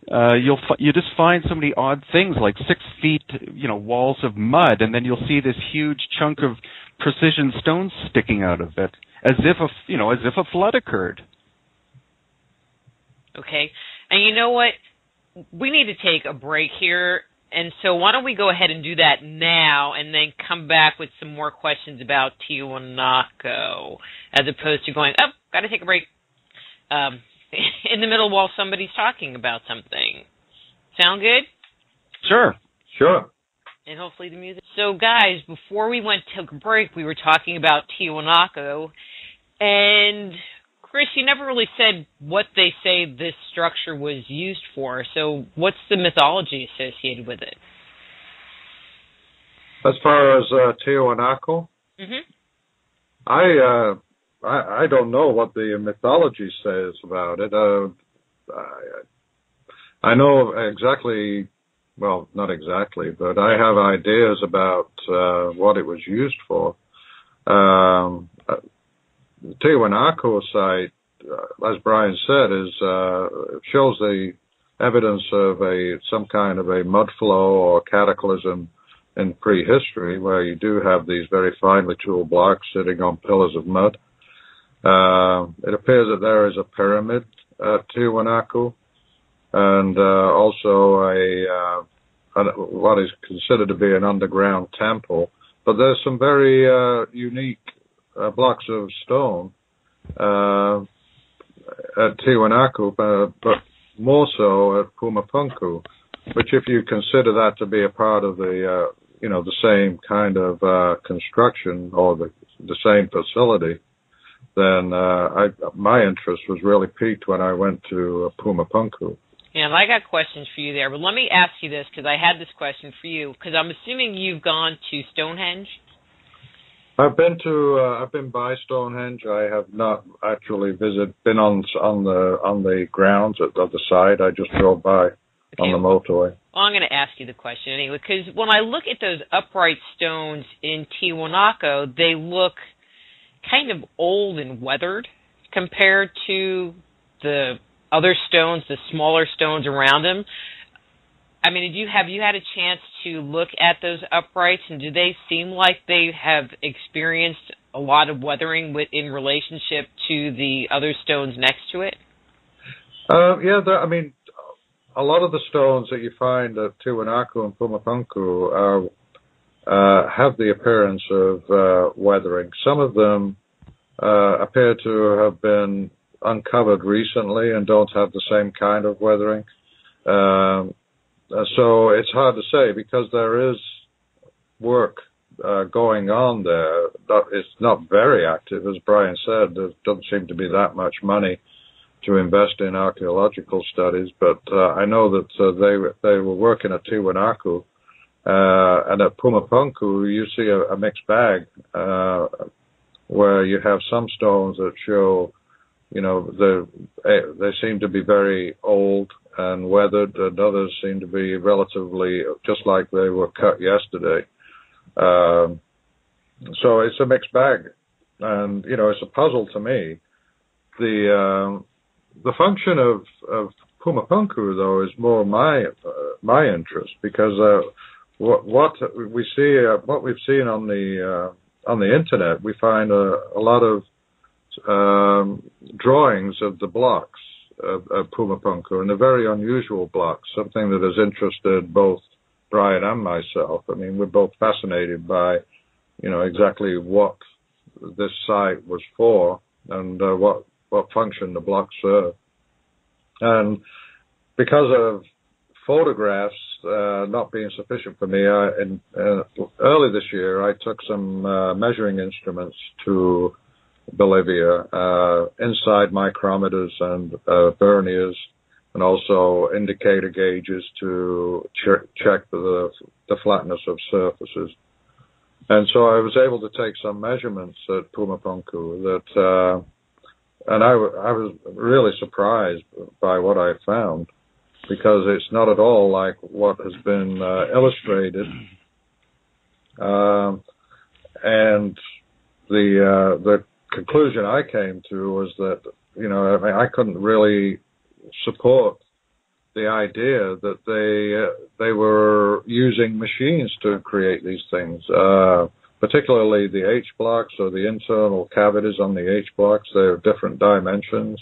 you just find so many odd things, like 6 feet, walls of mud, and then you'll see this huge chunk of precision stone sticking out of it, as if a flood occurred. Okay, and you know what? We need to take a break here, and so why don't we go ahead and do that now, and then come back with some more questions about Tiwanaku, as opposed to going, gotta take a break. In the middle while somebody's talking about something. Sound good? Sure. And hopefully the music. So, guys, before we went to break, we were talking about Tiwanaku. And, Chris, you never really said what they say this structure was used for. So what's the mythology associated with it? As far as Tiwanaku? Mm-hmm. I don't know what the mythology says about it. I know exactly, well, not exactly, but I have ideas about what it was used for. The Tiwanaku site, as Brien said, shows the evidence of some kind of a mud flow or cataclysm in prehistory, where you do have these very finely tooled blocks sitting on pillars of mud. It appears that there is a pyramid at Tiwanaku, and also what is considered to be an underground temple. But there's some very unique blocks of stone at Tiwanaku, but more so at Pumapunku, which, if you consider that to be a part of the the same kind of construction or the same facility, then my interest was really piqued when I went to Pumapunku. Yeah, and I got questions for you there, but let me ask you this, because I had this question for you, because I'm assuming you've gone to Stonehenge? I've been by Stonehenge. I have not actually been on the grounds of the site. I just drove by on the motorway. Well, I'm going to ask you the question anyway, because when I look at those upright stones in Tiwanaku, they look kind of old and weathered compared to the other stones, the smaller stones around them. I mean, have you had a chance to look at those uprights, and do they seem like they have experienced a lot of weathering in relationship to the other stones next to it? I mean, a lot of the stones that you find at Tiwanaku and Pumapunku have the appearance of weathering. Some of them appear to have been uncovered recently and don't have the same kind of weathering. So it's hard to say, because there is work going on there. It's not very active. As Brien said, there doesn't seem to be that much money to invest in archaeological studies, but I know that they were working at Tiwanaku. And at Pumapunku, you see a mixed bag, where you have some stones that show, they seem to be very old and weathered, and others seem to be relatively just like they were cut yesterday. So it's a mixed bag, and it's a puzzle to me. The function of Pumapunku, though, is more my interest, because what we've seen on the internet, we find a lot of drawings of the blocks of Pumapunku, and they're very unusual blocks. Something that has interested both Brien and myself. I mean, we're both fascinated by exactly what this site was for and what function the blocks serve. And because of photographs not being sufficient for me, early this year I took some measuring instruments to Bolivia, inside micrometers and verniers, and also indicator gauges to check the flatness of surfaces. And so I was able to take some measurements at Pumapunku and I was really surprised by what I found, because it's not at all like what has been illustrated. And the conclusion I came to was that, you know, I couldn't really support the idea that they were using machines to create these things, particularly the H blocks or the internal cavities on the H blocks. They're different dimensions.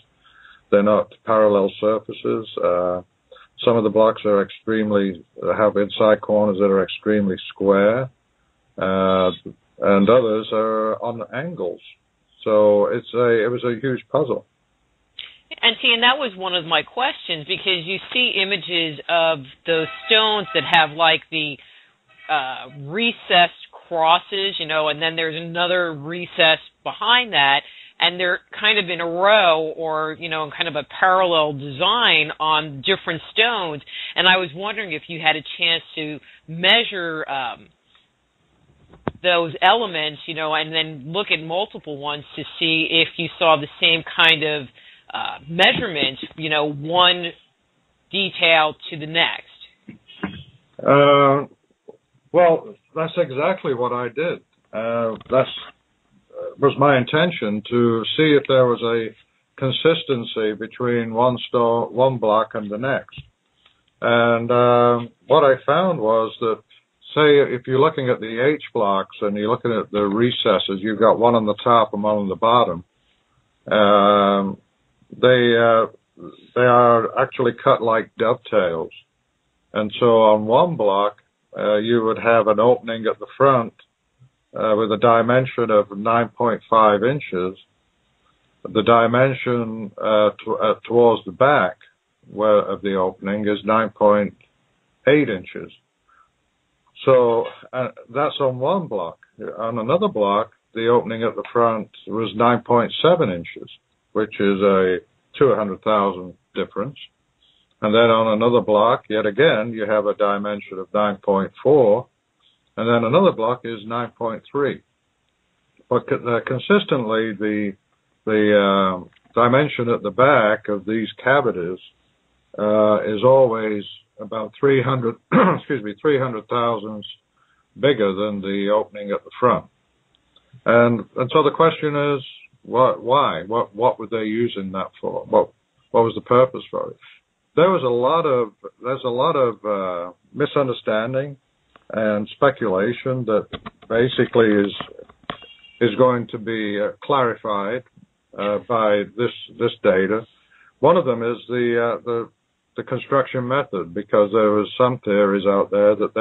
They're not parallel surfaces. Some of the blocks are have inside corners that are extremely square, and others are on angles. So it was a huge puzzle. And that was one of my questions, because you see images of those stones that have like the recessed crosses, you know, and then there's another recess behind that, and they're kind of in a row or, you know, in kind of a parallel design on different stones. And I was wondering if you had a chance to measure those elements, you know, and then look at multiple ones to see if you saw the same kind of measurement, you know, one detail to the next. Well, that's exactly what I did. That was my intention, to see if there was a consistency between one block and the next. And what I found was that, say, if you're looking at the H blocks and you're looking at the recesses, you've got one on the top and one on the bottom. They are actually cut like dovetails. And so on one block, you would have an opening at the front with a dimension of 9.5 inches. The dimension towards the back of the opening is 9.8 inches. So that's on one block. On another block, the opening at the front was 9.7 inches, which is a 200,000 difference. And then on another block, yet again, you have a dimension of 9.4, and then another block is 9.3. But consistently, the dimension at the back of these cavities is always about 300,000 bigger than the opening at the front. And so the question is, why? What were they using that for? What was the purpose for it? There's a lot of misunderstanding and speculation that basically is going to be clarified by this data. One of them is the construction method, because there was some theories out there that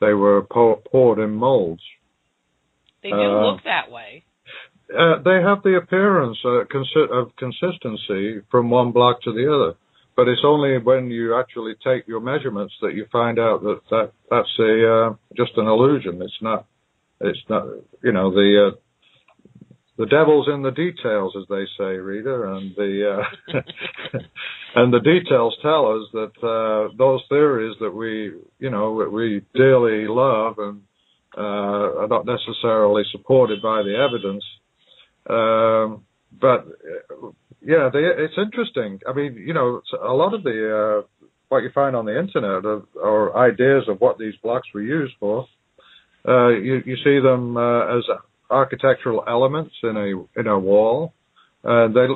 they were poured in molds. They do look that way. They have the appearance of consistency from one block to the other, but it's only when you actually take your measurements that you find out that's just an illusion. It's not. You know, the devil's in the details, as they say, Rita, and and the details tell us that those theories that we dearly love and are not necessarily supported by the evidence. But yeah, it's interesting. I mean, you know, a lot of the what you find on the internet are ideas of what these blocks were used for. You see them as architectural elements in a wall, and they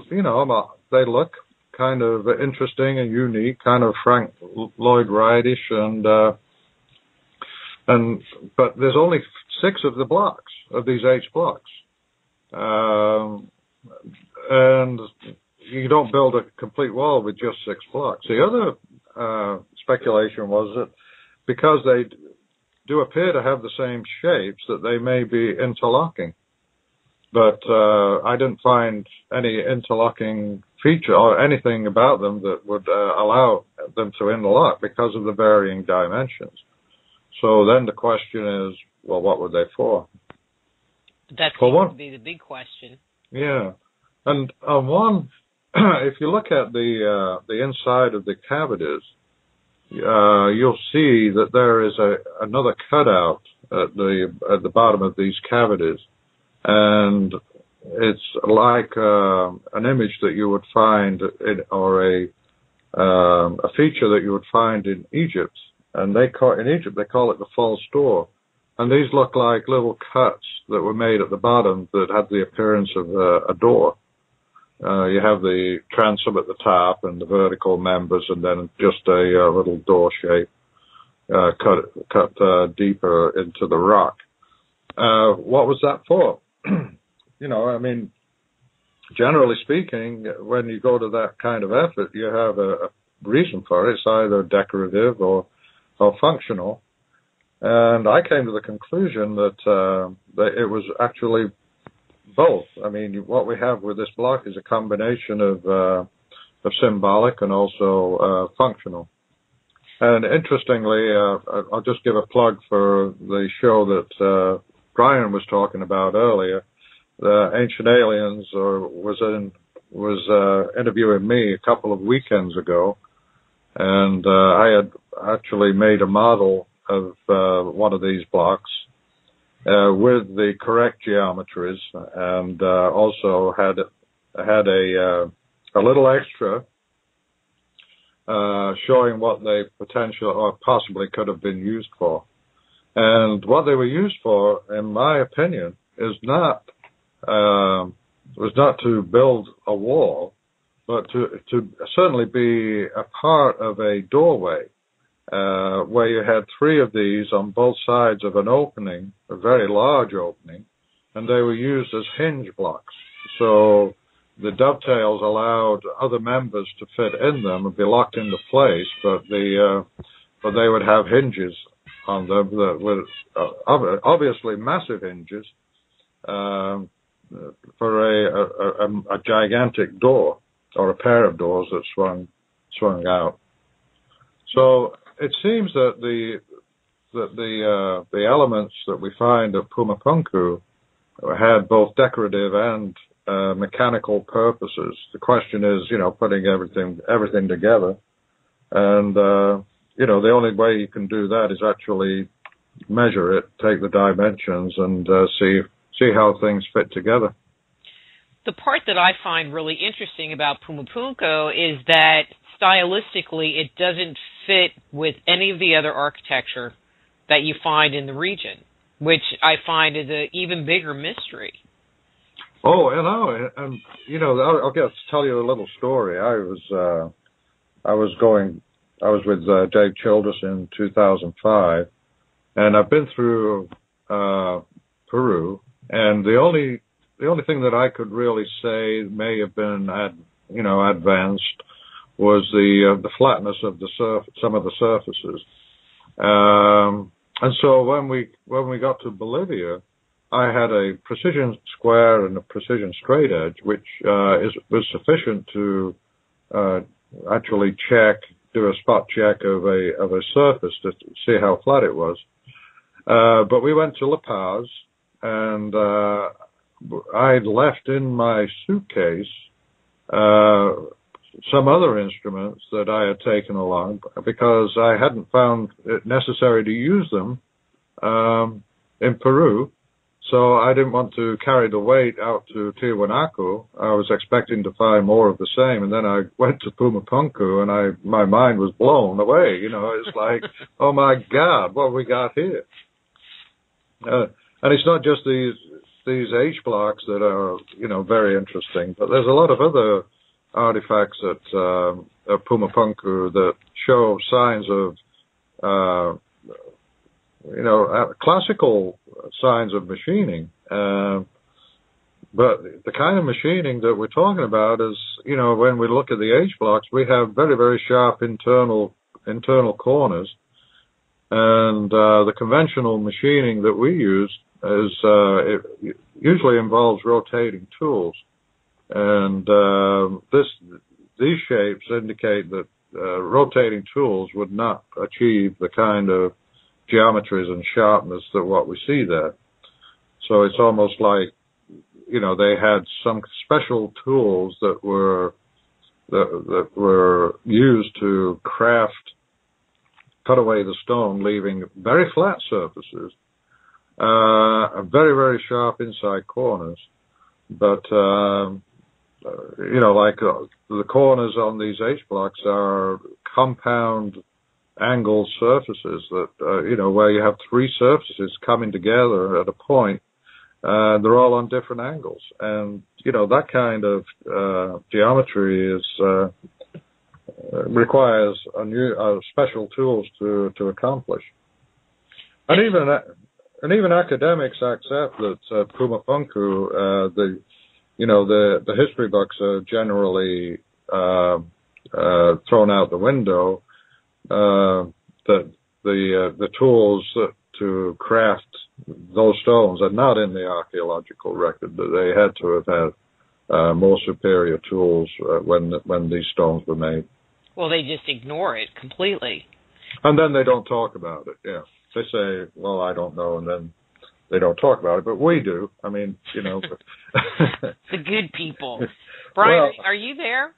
look kind of interesting and unique, kind of Frank Lloyd Wright-ish, but there's only 6 of the blocks, of these H blocks. And you don't build a complete wall with just 6 blocks. The other speculation was that because they do appear to have the same shapes, that they may be interlocking. But I didn't find any interlocking feature or anything about them that would allow them to interlock because of the varying dimensions. So then the question is, well, what were they for? That's going to be the big question. Yeah. And one, if you look at the inside of the cavities, you'll see that there is another cutout at the bottom of these cavities, and it's like an image that you would find a feature that you would find in Egypt, and in Egypt they call it the false door, and these look like little cuts that were made at the bottom that had the appearance of a door. You have the transom at the top and the vertical members, and then just a little door shape cut deeper into the rock. What was that for? You know, I mean, generally speaking, when you go to that kind of effort, you have a reason for it. It's either decorative or functional. And I came to the conclusion that it was actually both. I mean, what we have with this block is a combination of symbolic and also functional. And interestingly, I'll just give a plug for the show that Brien was talking about earlier. Ancient Aliens was interviewing me a couple of weekends ago, and I had actually made a model of one of these blocks with the correct geometries, and also had a little extra showing what they potentially or possibly could have been used for. And what they were used for, in my opinion, was not to build a wall, but to certainly be a part of a doorway. Where you had three of these on both sides of an opening, a very large opening, and they were used as hinge blocks. So the dovetails allowed other members to fit in them and be locked into place, but they would have hinges on them that were obviously massive hinges for a gigantic door or a pair of doors that swung out. So it seems that the elements that we find of Pumapunku had both decorative and mechanical purposes. The question is, you know, putting everything together, and you know, the only way you can do that is actually measure it, take the dimensions, and see how things fit together. The part that I find really interesting about Pumapunku is that stylistically, it doesn't fit with any of the other architecture that you find in the region, which I find is an even bigger mystery. Oh, and you know, I'll get to tell you a little story. I was with Dave Childress in 2005, and I've been through Peru, and the only thing that I could really say may have been advanced was the flatness of some of the surfaces, and so when we got to Bolivia, I had a precision square and a precision straight edge, which was sufficient to actually do a spot check of a surface to see how flat it was. But we went to La Paz, and I'd left in my suitcase some other instruments that I had taken along because I hadn't found it necessary to use them in Peru. So I didn't want to carry the weight out to Tiwanaku. I was expecting to find more of the same. And then I went to Pumapunku, and my mind was blown away. You know, it's like, oh, my God, what have we got here? And it's not just these H blocks that are, you know, very interesting, but there's a lot of other artifacts at Pumapunku that show signs of, classical signs of machining. But the kind of machining that we're talking about is, you know, when we look at the H blocks, we have very, very sharp internal corners. And the conventional machining that we use it usually involves rotating tools. And these shapes indicate that rotating tools would not achieve the kind of geometries and sharpness that what we see there. So it's almost like you know, they had some special tools that were used to craft, cut away the stone, leaving very flat surfaces, very, very sharp inside corners. But, you know, like the corners on these H-blocks are compound angled surfaces that, you know, where you have three surfaces coming together at a point, they're all on different angles. And, you know, that kind of geometry is requires special tools to accomplish. And even academics accept that Pumapunku, the history books are generally thrown out the window. The tools to craft those stones are not in the archaeological record. They had to have had more superior tools when these stones were made. Well, they just ignore it completely. And then they don't talk about it, yeah. They say, well, I don't know, and then they don't talk about it, but we do. I mean, you know. The good people. Brien, well, are you there?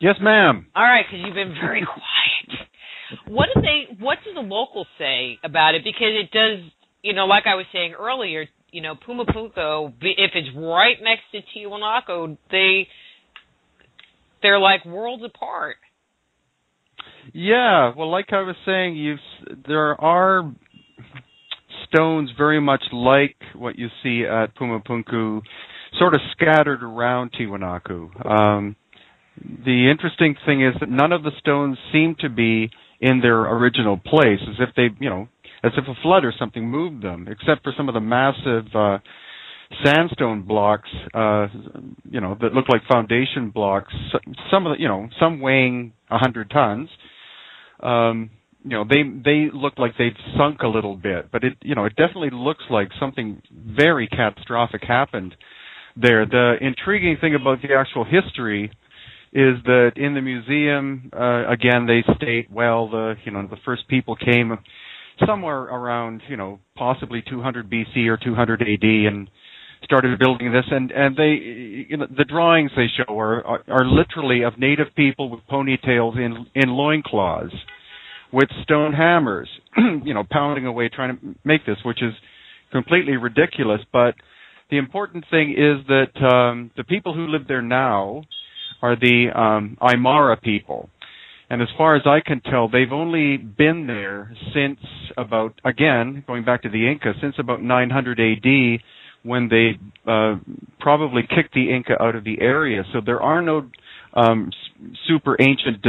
Yes, ma'am. All right, because you've been very quiet. What do the locals say about it? Because it does, you know, like I was saying earlier, you know, Pumapunku, if it's right next to Tiwanaku, they're like worlds apart. Yeah, well, like I was saying, there are stones very much like what you see at Pumapunku, sort of scattered around Tiwanaku. The interesting thing is that none of the stones seem to be in their original place, as if they, you know, as if a flood or something moved them, except for some of the massive sandstone blocks, you know, that look like foundation blocks. Some of the, you know, some weighing 100 tons. You know, they look like they've sunk a little bit, but it, you know, it definitely looks like something very catastrophic happened there. The intriguing thing about the actual history is that in the museum, again, they state, well, the first people came somewhere around, you know, possibly 200 BC or 200 AD and started building this. And they, you know, the drawings they show are literally of native people with ponytails in loincloths with stone hammers, you know, pounding away trying to make this, which is completely ridiculous. But the important thing is that the people who live there now are the Aymara people. And as far as I can tell, they've only been there since about, again, going back to the Inca, since about 900 AD when they probably kicked the Inca out of the area. So there are no super ancient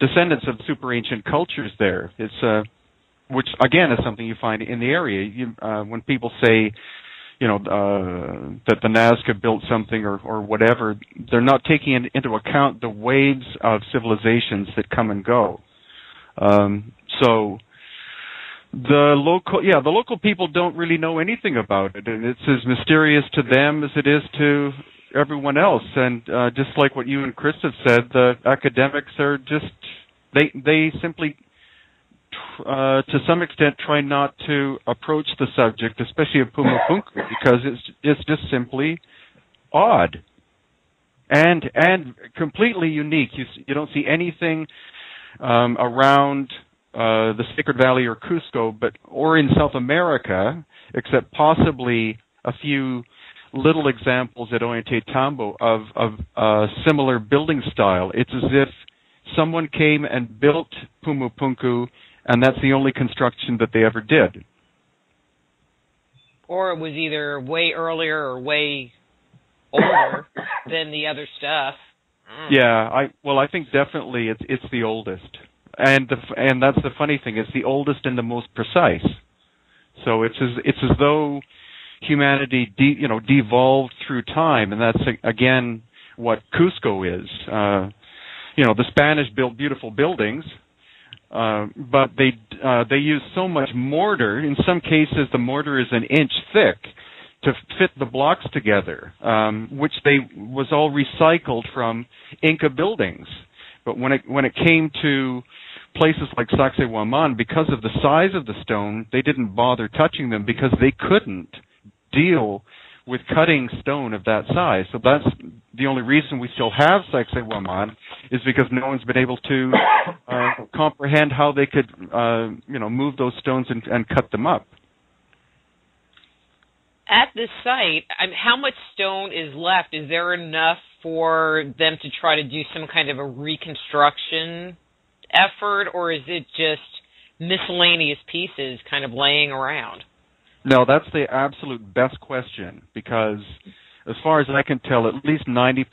descendants of super ancient cultures there. It's which, again, is something you find in the area. When people say, you know, that the Nazca built something or whatever, they're not taking into account the waves of civilizations that come and go. So the local people don't really know anything about it, and it's as mysterious to them as it is to everyone else. And just like what you and Chris have said, the academics are just, they simply to some extent try not to approach the subject, especially of Pumapunku, because it's just simply odd and completely unique. You don't see anything around the Sacred Valley or Cusco, or in South America, except possibly a few little examples at Ollantaytambo of similar building style. It's as if someone came and built Pumapunku, and that's the only construction that they ever did. Or it was either way earlier or way older than the other stuff. Yeah, I think definitely it's the oldest. And that's the funny thing, it's the oldest and the most precise. So it's as though humanity devolved through time, and that's again what Cusco is. You know, the Spanish built beautiful buildings, but they use so much mortar. In some cases, the mortar is an inch thick to fit the blocks together, which was all recycled from Inca buildings. But when it came to places like Sacsayhuaman, because of the size of the stone, they didn't bother touching them because they couldn't deal with cutting stone of that size. So that's the only reason we still have Sacsayhuaman, is because no one's been able to comprehend how they could, move those stones and cut them up. At this site, how much stone is left? Is there enough for them to try to do some kind of a reconstruction effort, or is it just miscellaneous pieces kind of laying around? No, that's the absolute best question, because as far as I can tell, at least 90%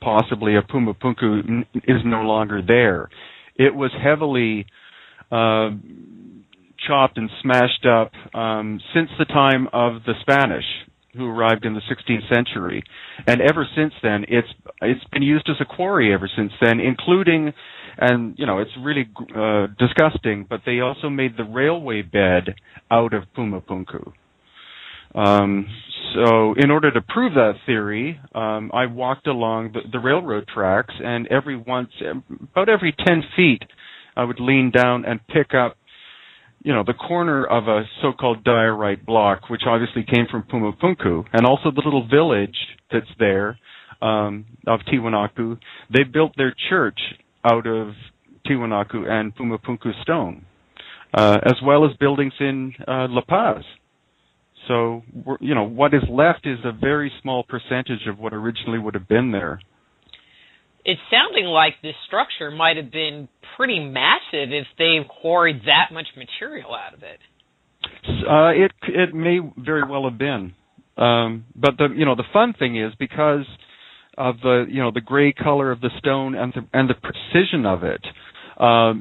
possibly of Pumapunku is no longer there. It was heavily chopped and smashed up since the time of the Spanish, who arrived in the 16th century. And ever since then, it's been used as a quarry ever since then, including, and, it's really disgusting, but they also made the railway bed out of Pumapunku. So in order to prove that theory, I walked along the railroad tracks, and about every 10 feet, I would lean down and pick up the corner of a so-called diorite block, which obviously came from Pumapunku, and also the little village that's there of Tiwanaku. They built their church out of Tiwanaku and Pumapunku stone, as well as buildings in La Paz. So, what is left is a very small percentage of what originally would have been there. It's sounding like this structure might have been pretty massive if they quarried that much material out of it. It may very well have been, but the fun thing is, because of the gray color of the stone and the precision of it,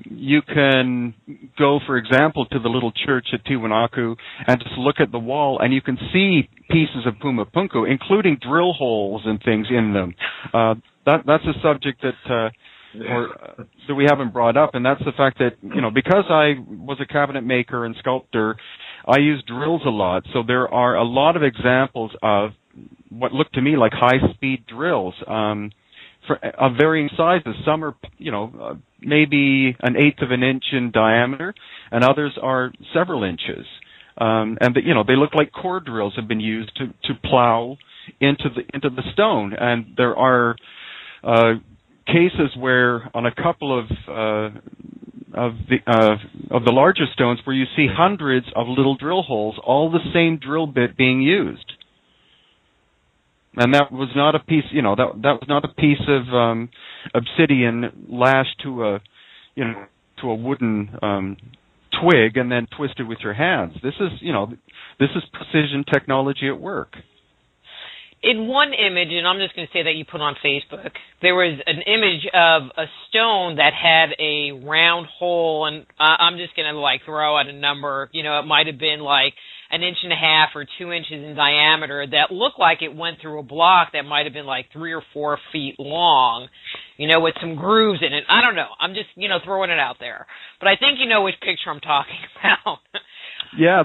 you can go, for example, to the little church at Tiwanaku and just look at the wall, and you can see pieces of Pumapunku, including drill holes and things in them. That's a subject that that we haven't brought up, and that's the fact that, because I was a cabinet maker and sculptor, I use drills a lot. So there are a lot of examples of what look to me like high-speed drills of varying sizes. Some are, maybe an eighth of an inch in diameter, and others are several inches. They look like core drills have been used to plow into the stone, and there are cases where, on a couple of the larger stones, where you see hundreds of little drill holes, all the same drill bit being used, and that was not a piece. That was not a piece of obsidian lashed to a wooden twig and then twisted with your hands. This is this is precision technology at work. In one image, and I'm just going to say that you put on Facebook, there was an image of a stone that had a round hole, and I'm just going to, throw out a number. It might have been, an inch and a half or 2 inches in diameter that looked like it went through a block that might have been, 3 or 4 feet long, with some grooves in it. I don't know. I'm just, throwing it out there. But I think you know which picture I'm talking about. Yeah,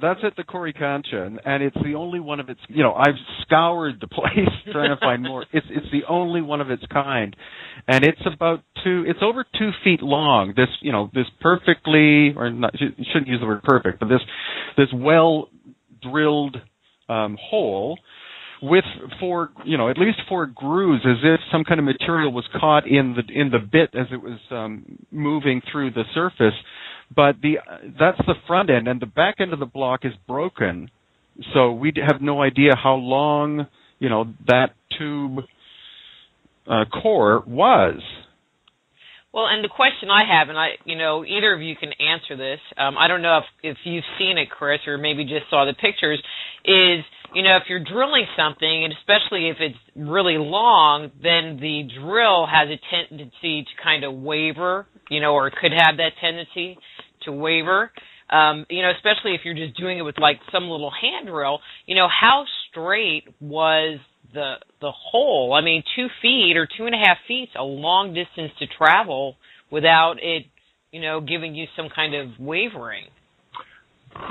that's at the Coricancha, and it's the only one of its. I've scoured the place trying to find more. It's the only one of its kind, and it's it's over 2 feet long. This this perfectly, or not, shouldn't use the word perfect, but this well drilled hole with four at least four grooves, as if some kind of material was caught in the bit as it was moving through the surface. But that's the front end, and the back end of the block is broken, so we have no idea how long that tube core was. Well, and the question I have, and either of you can answer this. I don't know if you've seen it, Chris, or maybe just saw the pictures. Is if you're drilling something, and especially if it's really long, then the drill has a tendency to kind of waver, or could have that tendency to waver. Especially if you're just doing it with some little hand drill. How straight was the hole? 2 feet or 2.5 feet, a long distance to travel without it, giving you some kind of wavering.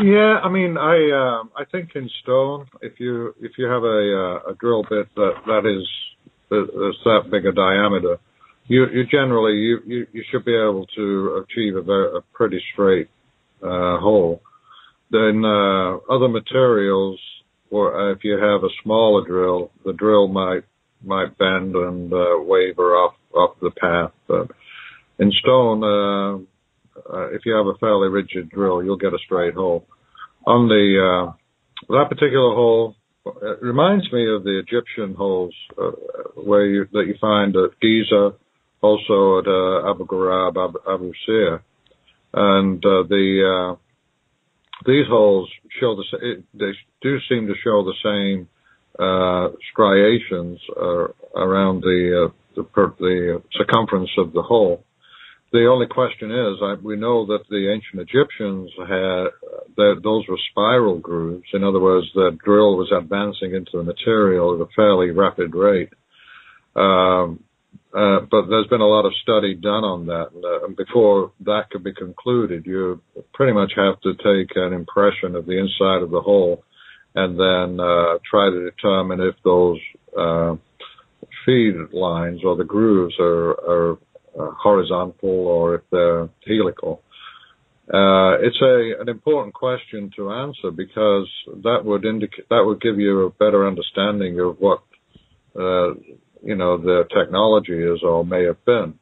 Yeah, I think in stone, if you have a drill bit that's that big a diameter, you generally should be able to achieve a pretty straight hole. Then other materials or if you have a smaller drill, the drill might bend and waver off the path. But in stone, if you have a fairly rigid drill, you'll get a straight hole. On the that particular hole, it reminds me of the Egyptian holes that you find at Giza, also at Abu Ghraib, Abu Sir, and these holes show they do seem to show the same striations around the circumference of the hole. The only question is, we know that the ancient Egyptians had that those were spiral grooves. In other words, the drill was advancing into the material at a fairly rapid rate. But there's been a lot of study done on that. And before that could be concluded, you pretty much have to take an impression of the inside of the hole and then try to determine if those feed lines or the grooves are horizontal or if they're helical. It's an important question to answer because that would give you a better understanding of what the technology is or may have been.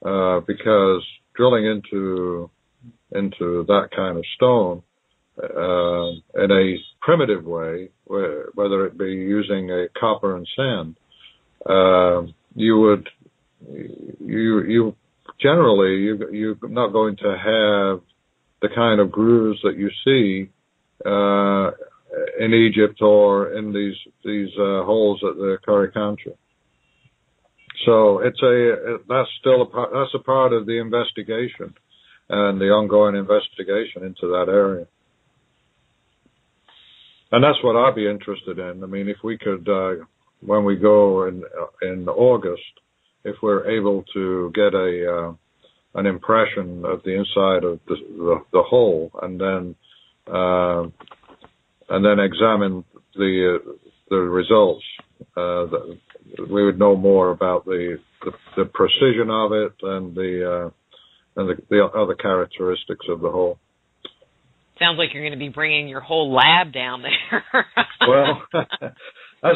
Because drilling into that kind of stone in a primitive way, whether it be using a copper and sand, you're not going to have the kind of grooves that you see in Egypt or in these holes at the Coricancha. So that's a part of the investigation and the ongoing investigation into that area. And that's what I'd be interested in. I mean, if we could, when we go in August, if we're able to get an impression of the inside of the hole, and then examine the results, we would know more about the precision of it and the other characteristics of the hole. Sounds like you're going to be bringing your whole lab down there. Well, as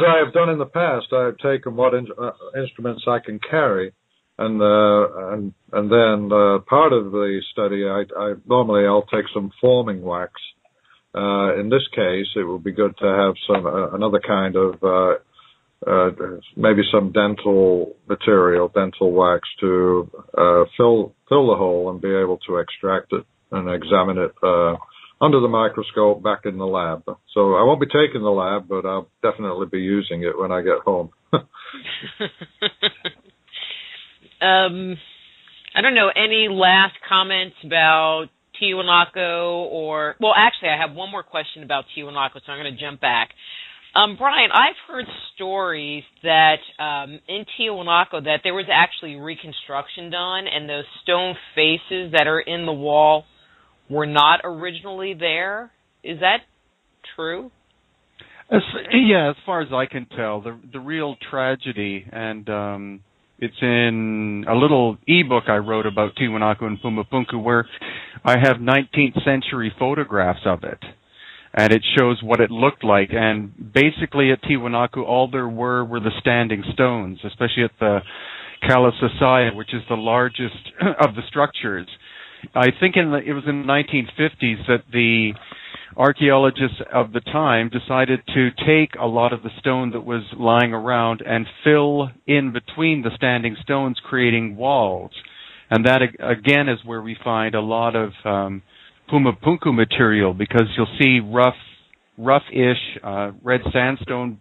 I have done in the past, I have taken what instruments I can carry, and then part of the study, I'll take some forming wax. In this case, it would be good to have some another kind of maybe some dental wax to fill the hole and be able to extract it and examine it under the microscope back in the lab. So I won't be taking the lab, but I'll definitely be using it when I get home. I don't know, any last comments about Tiwanaku I have one more question about Tiwanaku, so I'm going to jump back. Brien, I've heard stories that in Tiwanaku that there was actually reconstruction done, and those stone faces that are in the wall were not originally there. Is that true? As far as I can tell, the real tragedy, and it's in a little e-book I wrote about Tiwanaku and Pumapunku, where I have 19th century photographs of it. And it shows what it looked like. And basically at Tiwanaku, all there were the standing stones, especially at the Kalasasaya, which is the largest of the structures. I think it was in the 1950s that the archaeologists of the time decided to take a lot of the stone that was lying around and fill in between the standing stones, creating walls. And that, again, is where we find a lot of Pumapunku material, because you'll see rough-ish red sandstone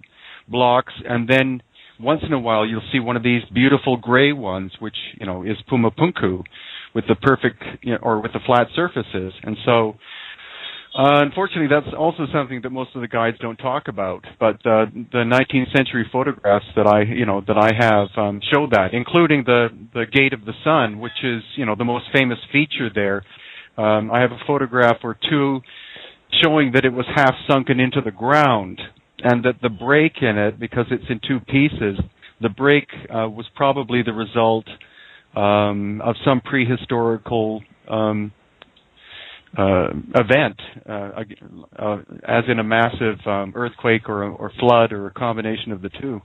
blocks, and then once in a while you'll see one of these beautiful gray ones, which is Pumapunku, with the perfect or with the flat surfaces. And so, unfortunately, that's also something that most of the guides don't talk about. But the 19th century photographs that I have show that, including the Gate of the Sun, which is the most famous feature there. I have a photograph or two showing that it was half sunken into the ground, and that the break in it, because it's in two pieces, the break was probably the result of some prehistorical event, as in a massive earthquake or flood or a combination of the two.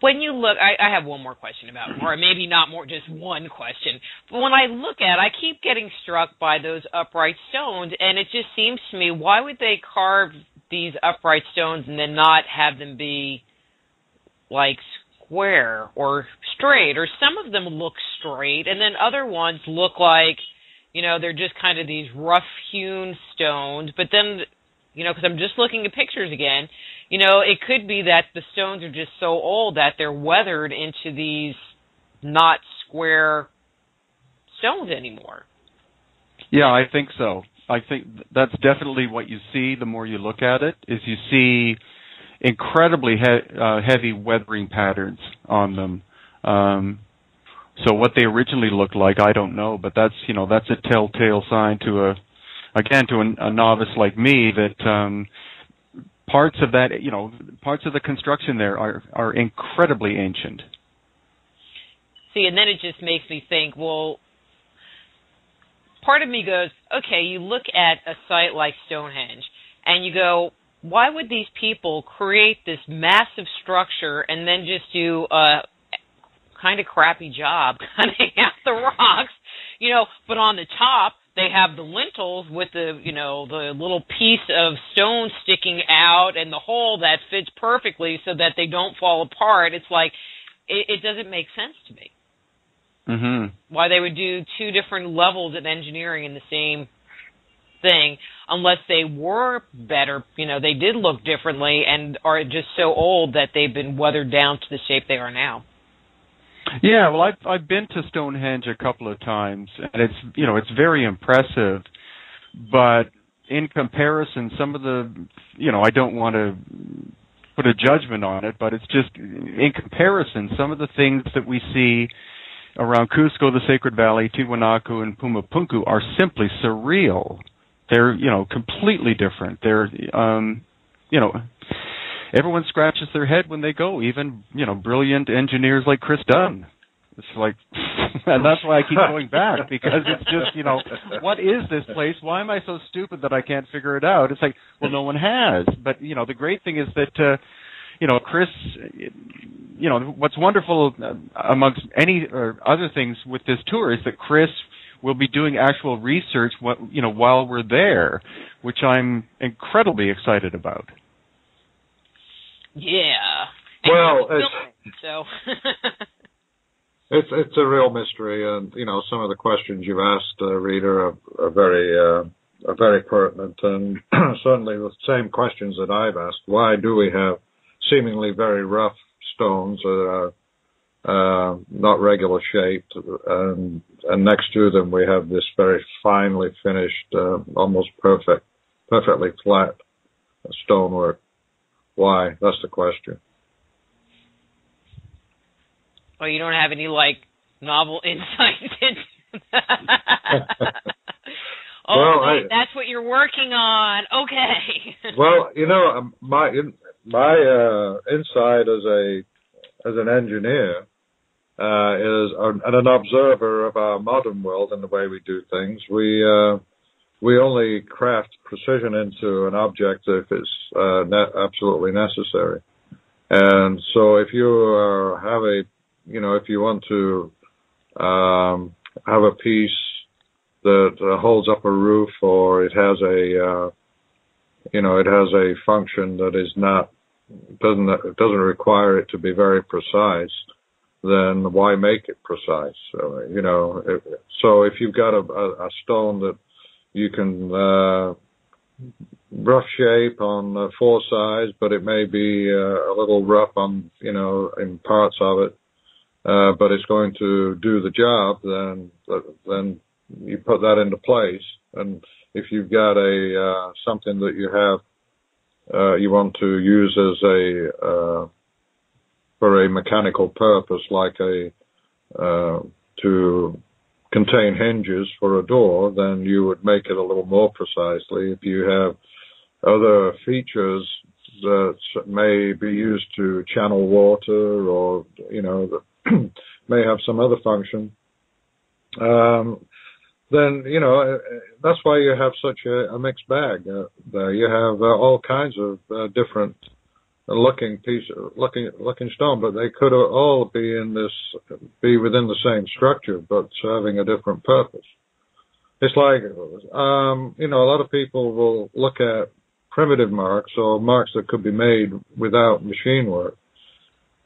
When you look, I have one more question about, or maybe not more, just one question. But when I look at it, I keep getting struck by those upright stones, and it just seems to me, why would they carve these upright stones and then not have them be like square or straight? Or some of them look straight, and then other ones look like, you know, they're just kind of these rough-hewn stones. But then, you know, because I'm just looking at pictures again, you know, it could be that the stones are just so old that they're weathered into these not square stones anymore. Yeah, I think so. I think that's definitely what you see the more you look at it, is you see incredibly heavy weathering patterns on them. So what they originally looked like, I don't know, but that's, you know, that's a telltale sign to a novice like me that parts of that, you know, parts of the construction there are incredibly ancient. See, and then it just makes me think, well, part of me goes, okay, you look at a site like Stonehenge and you go, why would these people create this massive structure and then just do a kind of crappy job cutting out the rocks, you know, but on the top they have the lintels with the, you know, the little piece of stone sticking out and the hole that fits perfectly so that they don't fall apart. It's like, it doesn't make sense to me. Mm-hmm. Why they would do two different levels of engineering in the same thing, unless they were better, you know, they did look differently and are just so old that they've been weathered down to the shape they are now. Yeah, well, I've been to Stonehenge a couple of times, and it's, you know, it's very impressive, but in comparison, some of the, you know, I don't want to put a judgment on it, but it's just in comparison, some of the things that we see around Cusco, the Sacred Valley, Tiwanaku, and Pumapunku are simply surreal. They're, you know, completely different. They're, you know, everyone scratches their head when they go, even, you know, brilliant engineers like Chris Dunn. It's like, and that's why I keep going back, because it's just, you know, what is this place? Why am I so stupid that I can't figure it out? It's like, well, no one has. But, you know, the great thing is that, you know, Chris, you know, what's wonderful amongst any or other things with this tour is that Chris will be doing actual research, you know, while we're there, which I'm incredibly excited about. Yeah. Well, it's a real mystery, and you know some of the questions you've asked, Rita, are very pertinent, and certainly the same questions that I've asked. Why do we have seemingly very rough stones that are not regular shaped, and next to them we have this very finely finished, almost perfectly flat stonework? Why? That's the question. Well, you don't have any, like, novel insights into that. That's what you're working on. Okay. Well, you know, my insight as an engineer is an observer of our modern world and the way we do things. We only craft precision into an object if it's absolutely necessary. And so if you if you want to have a piece that holds up a roof, or it has a function that is doesn't require it to be very precise, then why make it precise? So if you've got a stone that you can rough shape on four sides, but it may be a little rough on, you know, in parts of it. But it's going to do the job. Then you put that into place. And if you've got something that you have, you want to use as for a mechanical purpose, like to contain hinges for a door, then you would make it a little more precisely. If you have other features that may be used to channel water, or, you know, may have some other function, then, you know, that's why you have such a mixed bag there. You have all kinds of different looking pieces, looking stone, but they could all be in this, be within the same structure, but serving a different purpose. It's like, you know, a lot of people will look at primitive marks or marks that could be made without machine work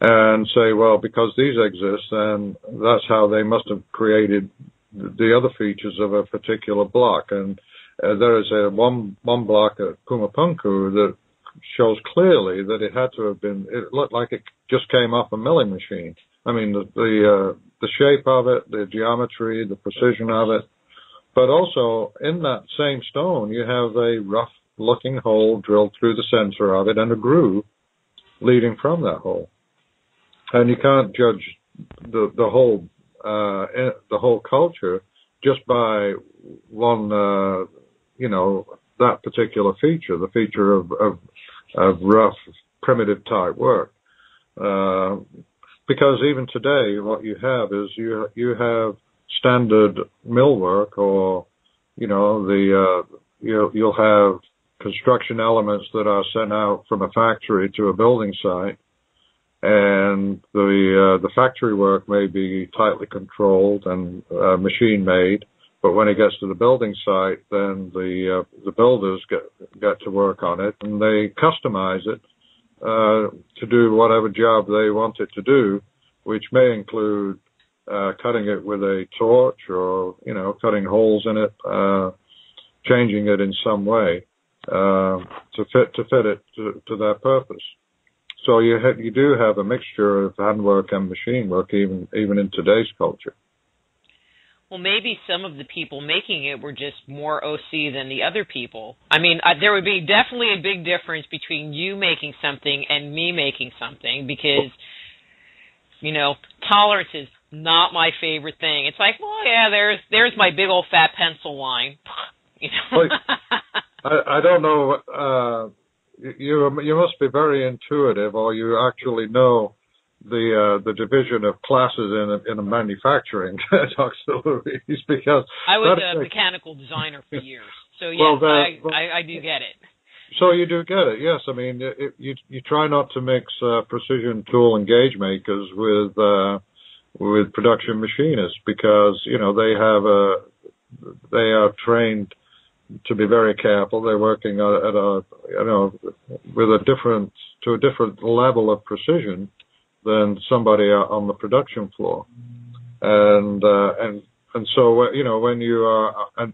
and say, well, because these exist, then that's how they must have created the other features of a particular block. And there is one block at Pumapunku that shows clearly that it had to have been, it looked like it just came off a milling machine. I mean, the shape of it, the geometry, the precision of it. But also, in that same stone, you have a rough-looking hole drilled through the center of it and a groove leading from that hole. And you can't judge the whole culture just by one, you know, that particular feature, the feature of rough, primitive-type work. Because even today, what you have is you have standard millwork, or you know, the you'll have construction elements that are sent out from a factory to a building site, and the factory work may be tightly controlled and machine made, but when it gets to the building site, then the builders get to work on it, and they customize it to do whatever job they want it to do, which may include cutting it with a torch, or, you know, cutting holes in it, changing it in some way to fit it to their purpose. So you do have a mixture of handwork and machine work even in today's culture. Well, maybe some of the people making it were just more OC than the other people. I mean, there would be definitely a big difference between you making something and me making something, because, you know, tolerance is not my favorite thing. It's like, well, yeah, there's my big old fat pencil line. You know? Well, I don't know. You must be very intuitive, or you actually know the division of classes in a manufacturing auxiliaries, because I was a mechanical designer for years, so yes, well, I do get it. So you do get it, yes. I mean, you try not to mix precision tool and gauge makers with production machinists, because, you know, they are trained to be very careful. They're working to a different level of precision than somebody on the production floor. And so, you know, when you are, and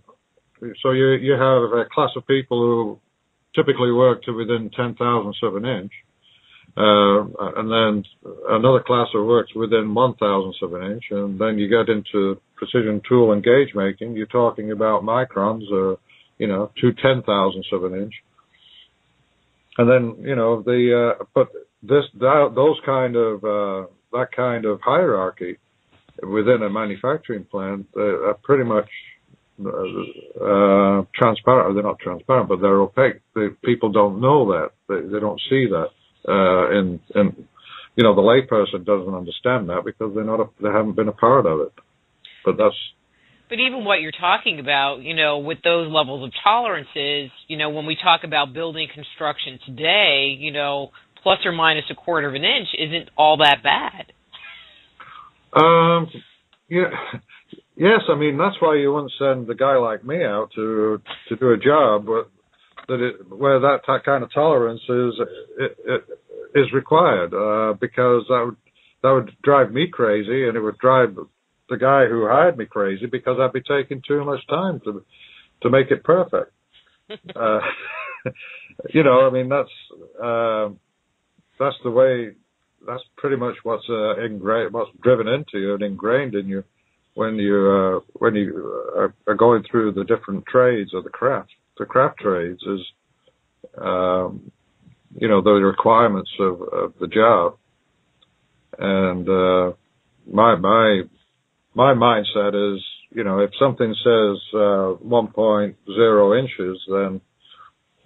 so you have a class of people who typically work to within 10 thousandths of an inch. And then another class that works within 1,000ths of an inch, and then you get into precision tool and gauge making. You're talking about microns, or, you know, 2 10,0andths of an inch. And then, you know, that kind of hierarchy within a manufacturing plant are pretty much transparent. They're not transparent, but they're opaque. The people don't know that. They don't see that. And you know, the layperson doesn't understand that because they haven't been a part of it. But even what you're talking about, you know, with those levels of tolerances, you know, when we talk about building construction today, you know, plus or minus a quarter of an inch isn't all that bad. Yeah. Yes, I mean, that's why you wouldn't send a guy like me out to do a job where that kind of tolerance is required, because that would drive me crazy, and it would drive the guy who hired me crazy, because I'd be taking too much time to make it perfect. You know, I mean, that's the way. That's pretty much what's driven into you and ingrained in you when you are going through the different trades or the craft. The craft trades is, you know, the requirements of the job, and my mindset is, you know, if something says 1.0 inches, then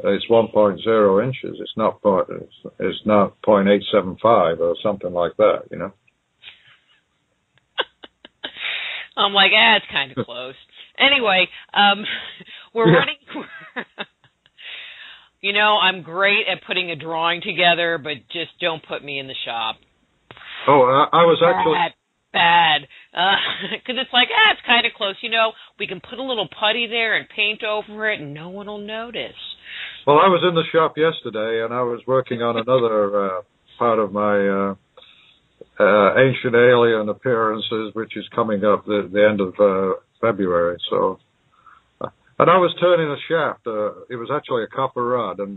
it's 1.0 inches. It's not 0.875 or something like that, you know. I'm like, it's kind of close. Anyway, we're running. You know, I'm great at putting a drawing together, but just don't put me in the shop. Oh, I was actually bad because it's like it's kind of close. You know, we can put a little putty there and paint over it, and no one will notice. Well, I was in the shop yesterday, and I was working on another part of my. Ancient Alien appearances, which is coming up the end of February. So, and I was turning a shaft. It was actually a copper rod, and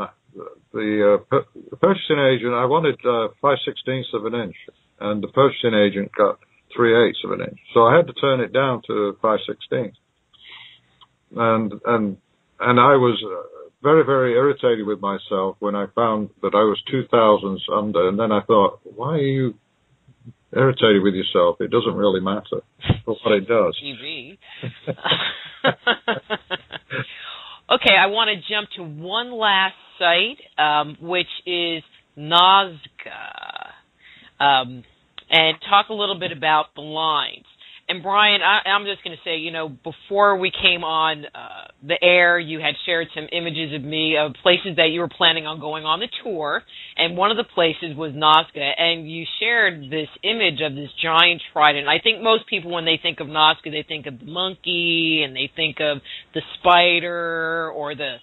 the purchasing agent. I wanted 5/16 of an inch, and the purchasing agent got 3/8 of an inch. So I had to turn it down to 5/16. And I was very, very irritated with myself when I found that I was 0.002 under. And then I thought, why are you irritated with yourself? It doesn't really matter, but what it does. Okay, I want to jump to one last site, which is Nazca, and talk a little bit about the lines. And Brien, I'm just going to say, you know, before we came on the air, you had shared some images of me of places that you were planning on going on the tour, and one of the places was Nazca, and you shared this image of this giant trident. I think most people, when they think of Nazca, they think of the monkey, and they think of the spider, or the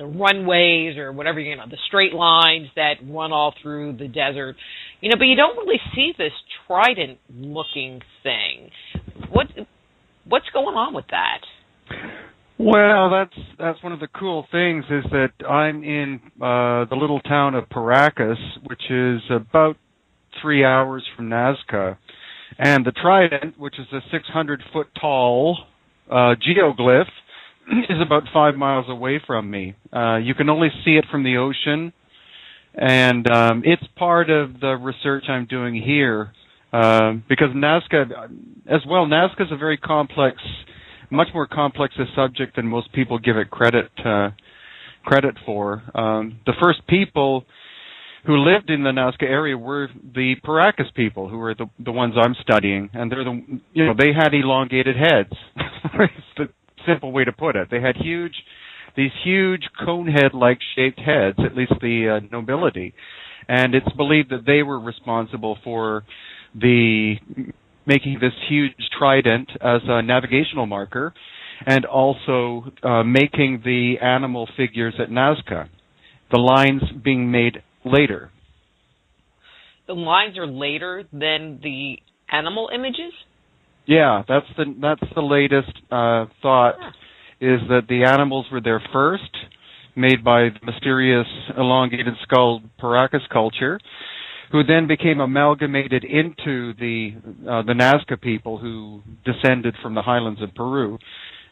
runways, or whatever, you know, the straight lines that run all through the desert. You know, but you don't really see this trident-looking thing. What's going on with that? Well, that's one of the cool things is that I'm in the little town of Paracas, which is about 3 hours from Nazca, and the trident, which is a 600-foot tall geoglyph, is about 5 miles away from me. You can only see it from the ocean, and it's part of the research I'm doing here because Nazca, as well, Nazca is a very complex, much more complex a subject than most people give it credit for. The first people who lived in the Nazca area were the Paracas people, who are the ones I'm studying, and they're the they had elongated heads. Simple way to put it. They had these huge conehead-like shaped heads, at least the nobility, and it's believed that they were responsible for making this huge trident as a navigational marker, and also making the animal figures at Nazca. The lines being made later. The lines are later than the animal images? Yeah, that's the latest thought, is that the animals were there first, made by the mysterious elongated skull Paracas culture, who then became amalgamated into the Nazca people who descended from the highlands of Peru,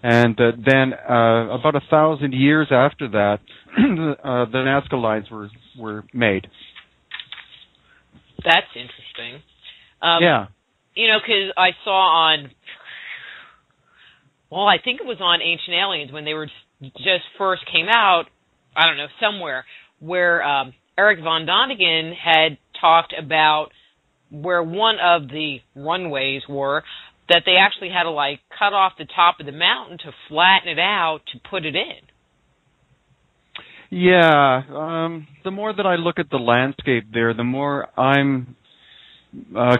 and then about 1,000 years after that, the Nazca lines were made. That's interesting. Yeah. You know, because I saw on, well, I think it was on Ancient Aliens when they were just first came out, I don't know, somewhere, where Erich von Däniken had talked about where one of the runways were, that they actually had to, like, cut off the top of the mountain to flatten it out to put it in. Yeah. The more that I look at the landscape there, the more I'm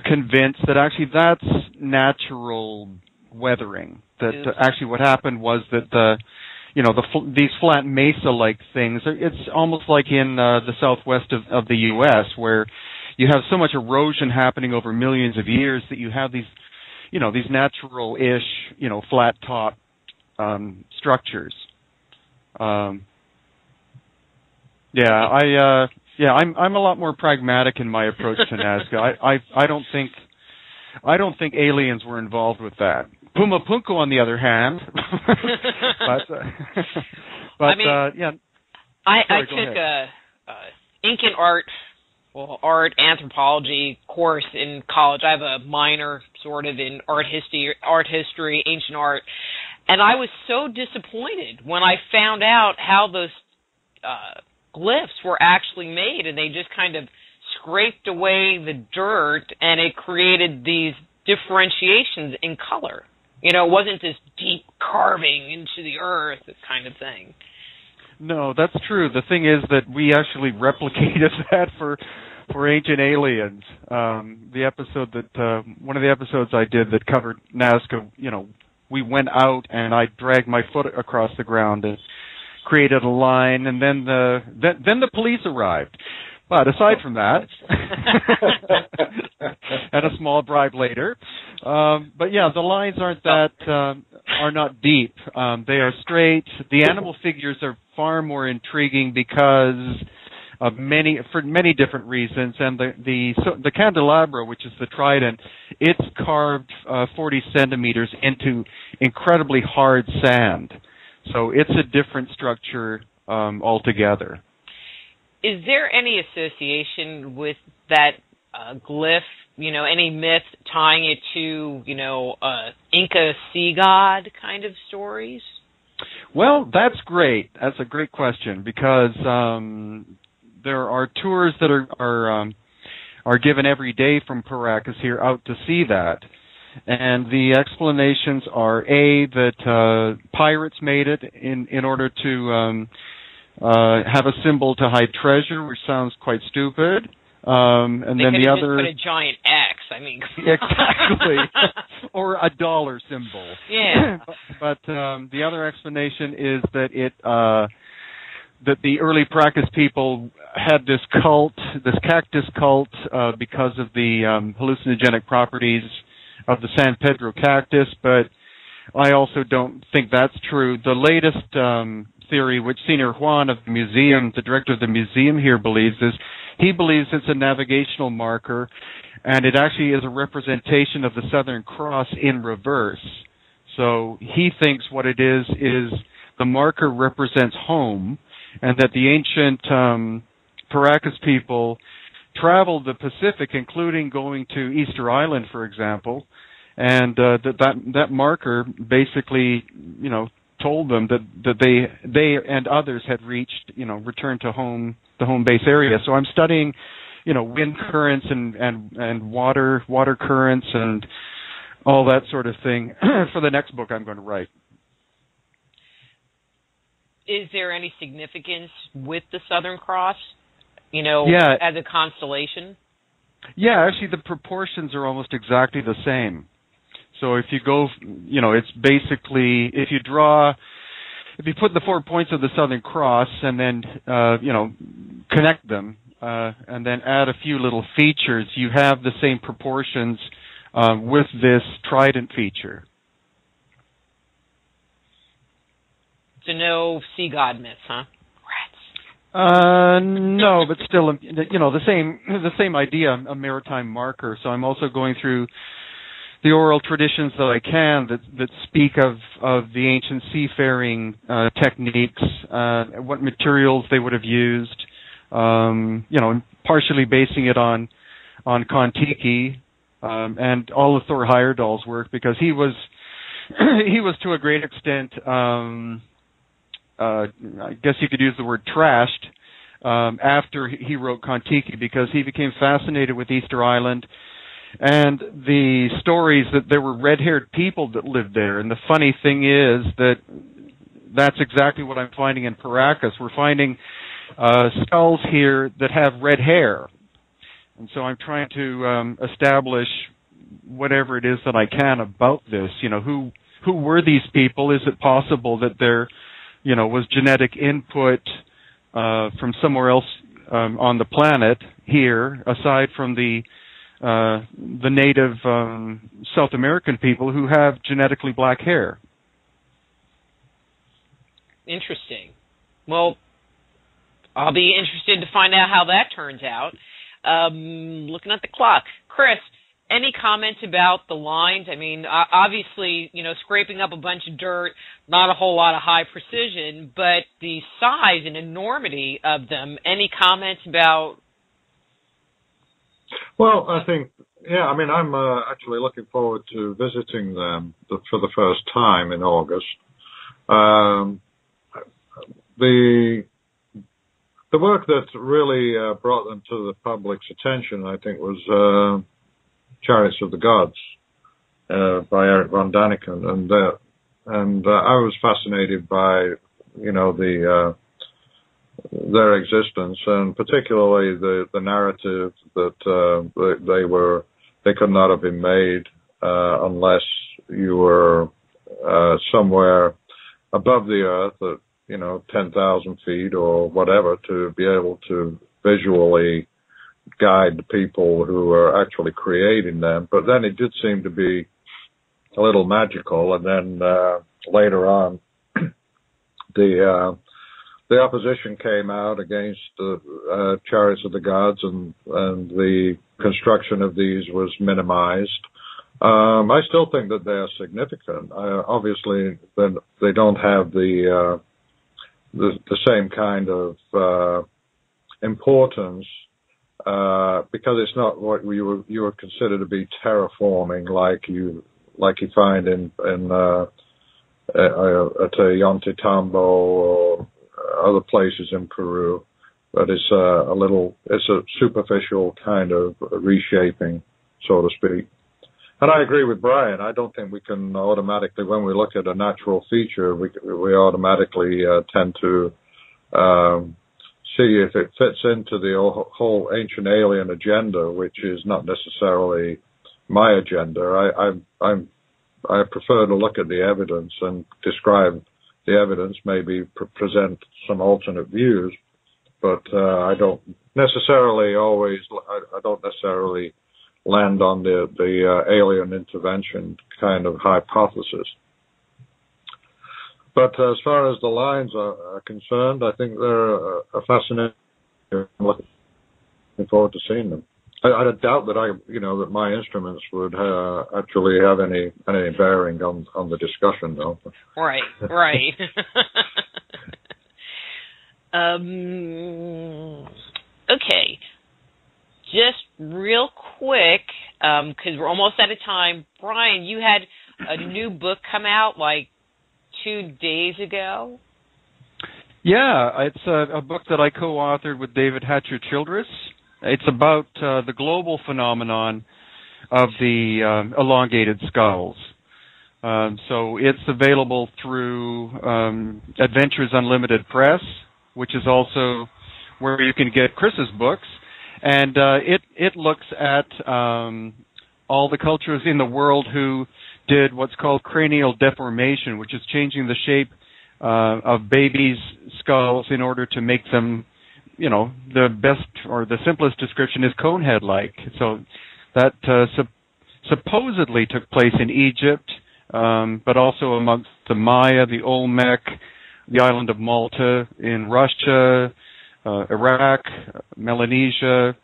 convinced that actually that's natural weathering. That actually what happened was that these flat mesa-like things. It's almost like in the southwest of the U.S. where you have so much erosion happening over millions of years that you have these natural-ish flat top structures. I'm a lot more pragmatic in my approach to Nazca. I don't think aliens were involved with that. Pumapunku, on the other hand, I took an Incan art anthropology course in college. I have a minor sort of in art history, ancient art, and I was so disappointed when I found out how those glyphs were actually made, and they just kind of scraped away the dirt, and it created these differentiations in color. You know, it wasn't this deep carving into the earth, that kind of thing. No, that's true. The thing is that we actually replicated that for Ancient Aliens. The episode that one of the episodes I did that covered Nazca, you know, we went out and I dragged my foot across the ground and created a line, and then the police arrived. But aside from that, and a small bribe later, but yeah, the lines are not deep. They are straight. The animal figures are far more intriguing because of for many different reasons. And the candelabra, which is the trident, it's carved 40 centimeters into incredibly hard sand, so it's a different structure altogether. Is there any association with that glyph, you know, any myth tying it to, you know, Inca sea god kind of stories? Well, that's great. That's a great question, because there are tours that are given every day from Paracas here out to see that. And the explanations are, A, that pirates made it in order to... have a symbol to hide treasure, which sounds quite stupid. And they then the other just put a giant X. I mean, exactly, or a dollar symbol. Yeah. But the other explanation is that that the early Paracas people had this cult, this cactus cult, because of the hallucinogenic properties of the San Pedro cactus. But I also don't think that's true. The latest theory, which Senior Juan of the museum, the director of the museum here, believes is he believes it's a navigational marker, and it actually is a representation of the Southern Cross in reverse. So he thinks what it is the marker represents home, and that the ancient Paracas people traveled the Pacific, including going to Easter Island, for example, and that marker basically, you know, told them that they and others had reached, you know, returned to home, the home base area. So I'm studying, you know, wind currents and water currents and all that sort of thing for the next book I'm going to write. Is there any significance with the Southern Cross, you know, as a constellation? Yeah, actually the proportions are almost exactly the same. So if you go, you know, it's basically, if you put the 4 points of the Southern Cross and then, you know, connect them and then add a few little features, you have the same proportions with this trident feature. So no sea god myths, huh? No, but still, you know, the same idea, a maritime marker. So I'm also going through the oral traditions that I can that speak of the ancient seafaring techniques, what materials they would have used, you know, and partially basing it on Kon-tiki and all of Thor Heyerdahl's work, because he was he was to a great extent, I guess you could use the word trashed after he wrote Kon-tiki, because he became fascinated with Easter Island and the stories that there were red-haired people that lived there. And the funny thing is that that's exactly what I'm finding in Paracas. We're finding skulls here that have red hair. And so I'm trying to establish whatever it is that I can about this. You know, who were these people? Is it possible that there, you know, was genetic input from somewhere else on the planet here, aside from the native South American people who have genetically black hair? Interesting. Well, I'll be interested to find out how that turns out. Looking at the clock. Chris, any comments about the lines? I mean, obviously, you know, scraping up a bunch of dirt, not a whole lot of high precision, but the size and enormity of them, any comments about? Well, I think, yeah, I mean, I'm actually looking forward to visiting them for the first time in August. The work that really brought them to the public's attention, I think, was Chariots of the Gods by Erich von Däniken, and And I was fascinated by, you know, their existence, and particularly the narrative that they could not have been made unless you were somewhere above the earth at, you know, 10,000 feet or whatever, to be able to visually guide the people who were actually creating them. But then it did seem to be a little magical, and then later on the opposition came out against the chariots of the gods, and the construction of these was minimized. I still think that they are significant. Obviously, they don't have the same kind of importance because it's not what you would consider to be terraforming, like you find in at Ollantaytambo or other places in Peru. But it's a superficial kind of reshaping, so to speak. And I agree with Brien. I don't think we can automatically, when we look at a natural feature, we automatically tend to see if it fits into the whole ancient alien agenda, which is not necessarily my agenda. I prefer to look at the evidence and describe the evidence, maybe present some alternate views, but I don't necessarily land on the alien intervention kind of hypothesis. But as far as the lines are concerned, I think they're a fascinating. I'm looking forward to seeing them. I doubt that that my instruments would actually have any bearing on the discussion, though. Right. Okay. Just real quick, because we're almost out of time. Brien, you had a new book come out like 2 days ago. Yeah, it's a book that I co-authored with David Hatcher Childress. It's about the global phenomenon of the elongated skulls. So it's available through Adventures Unlimited Press, which is also where you can get Chris's books. And it looks at all the cultures in the world who did what's called cranial deformation, which is changing the shape of babies' skulls in order to make them, you know, the best or the simplest description is conehead-like. So that supposedly took place in Egypt, but also amongst the Maya, the Olmec, the island of Malta, in Russia, Iraq, Melanesia,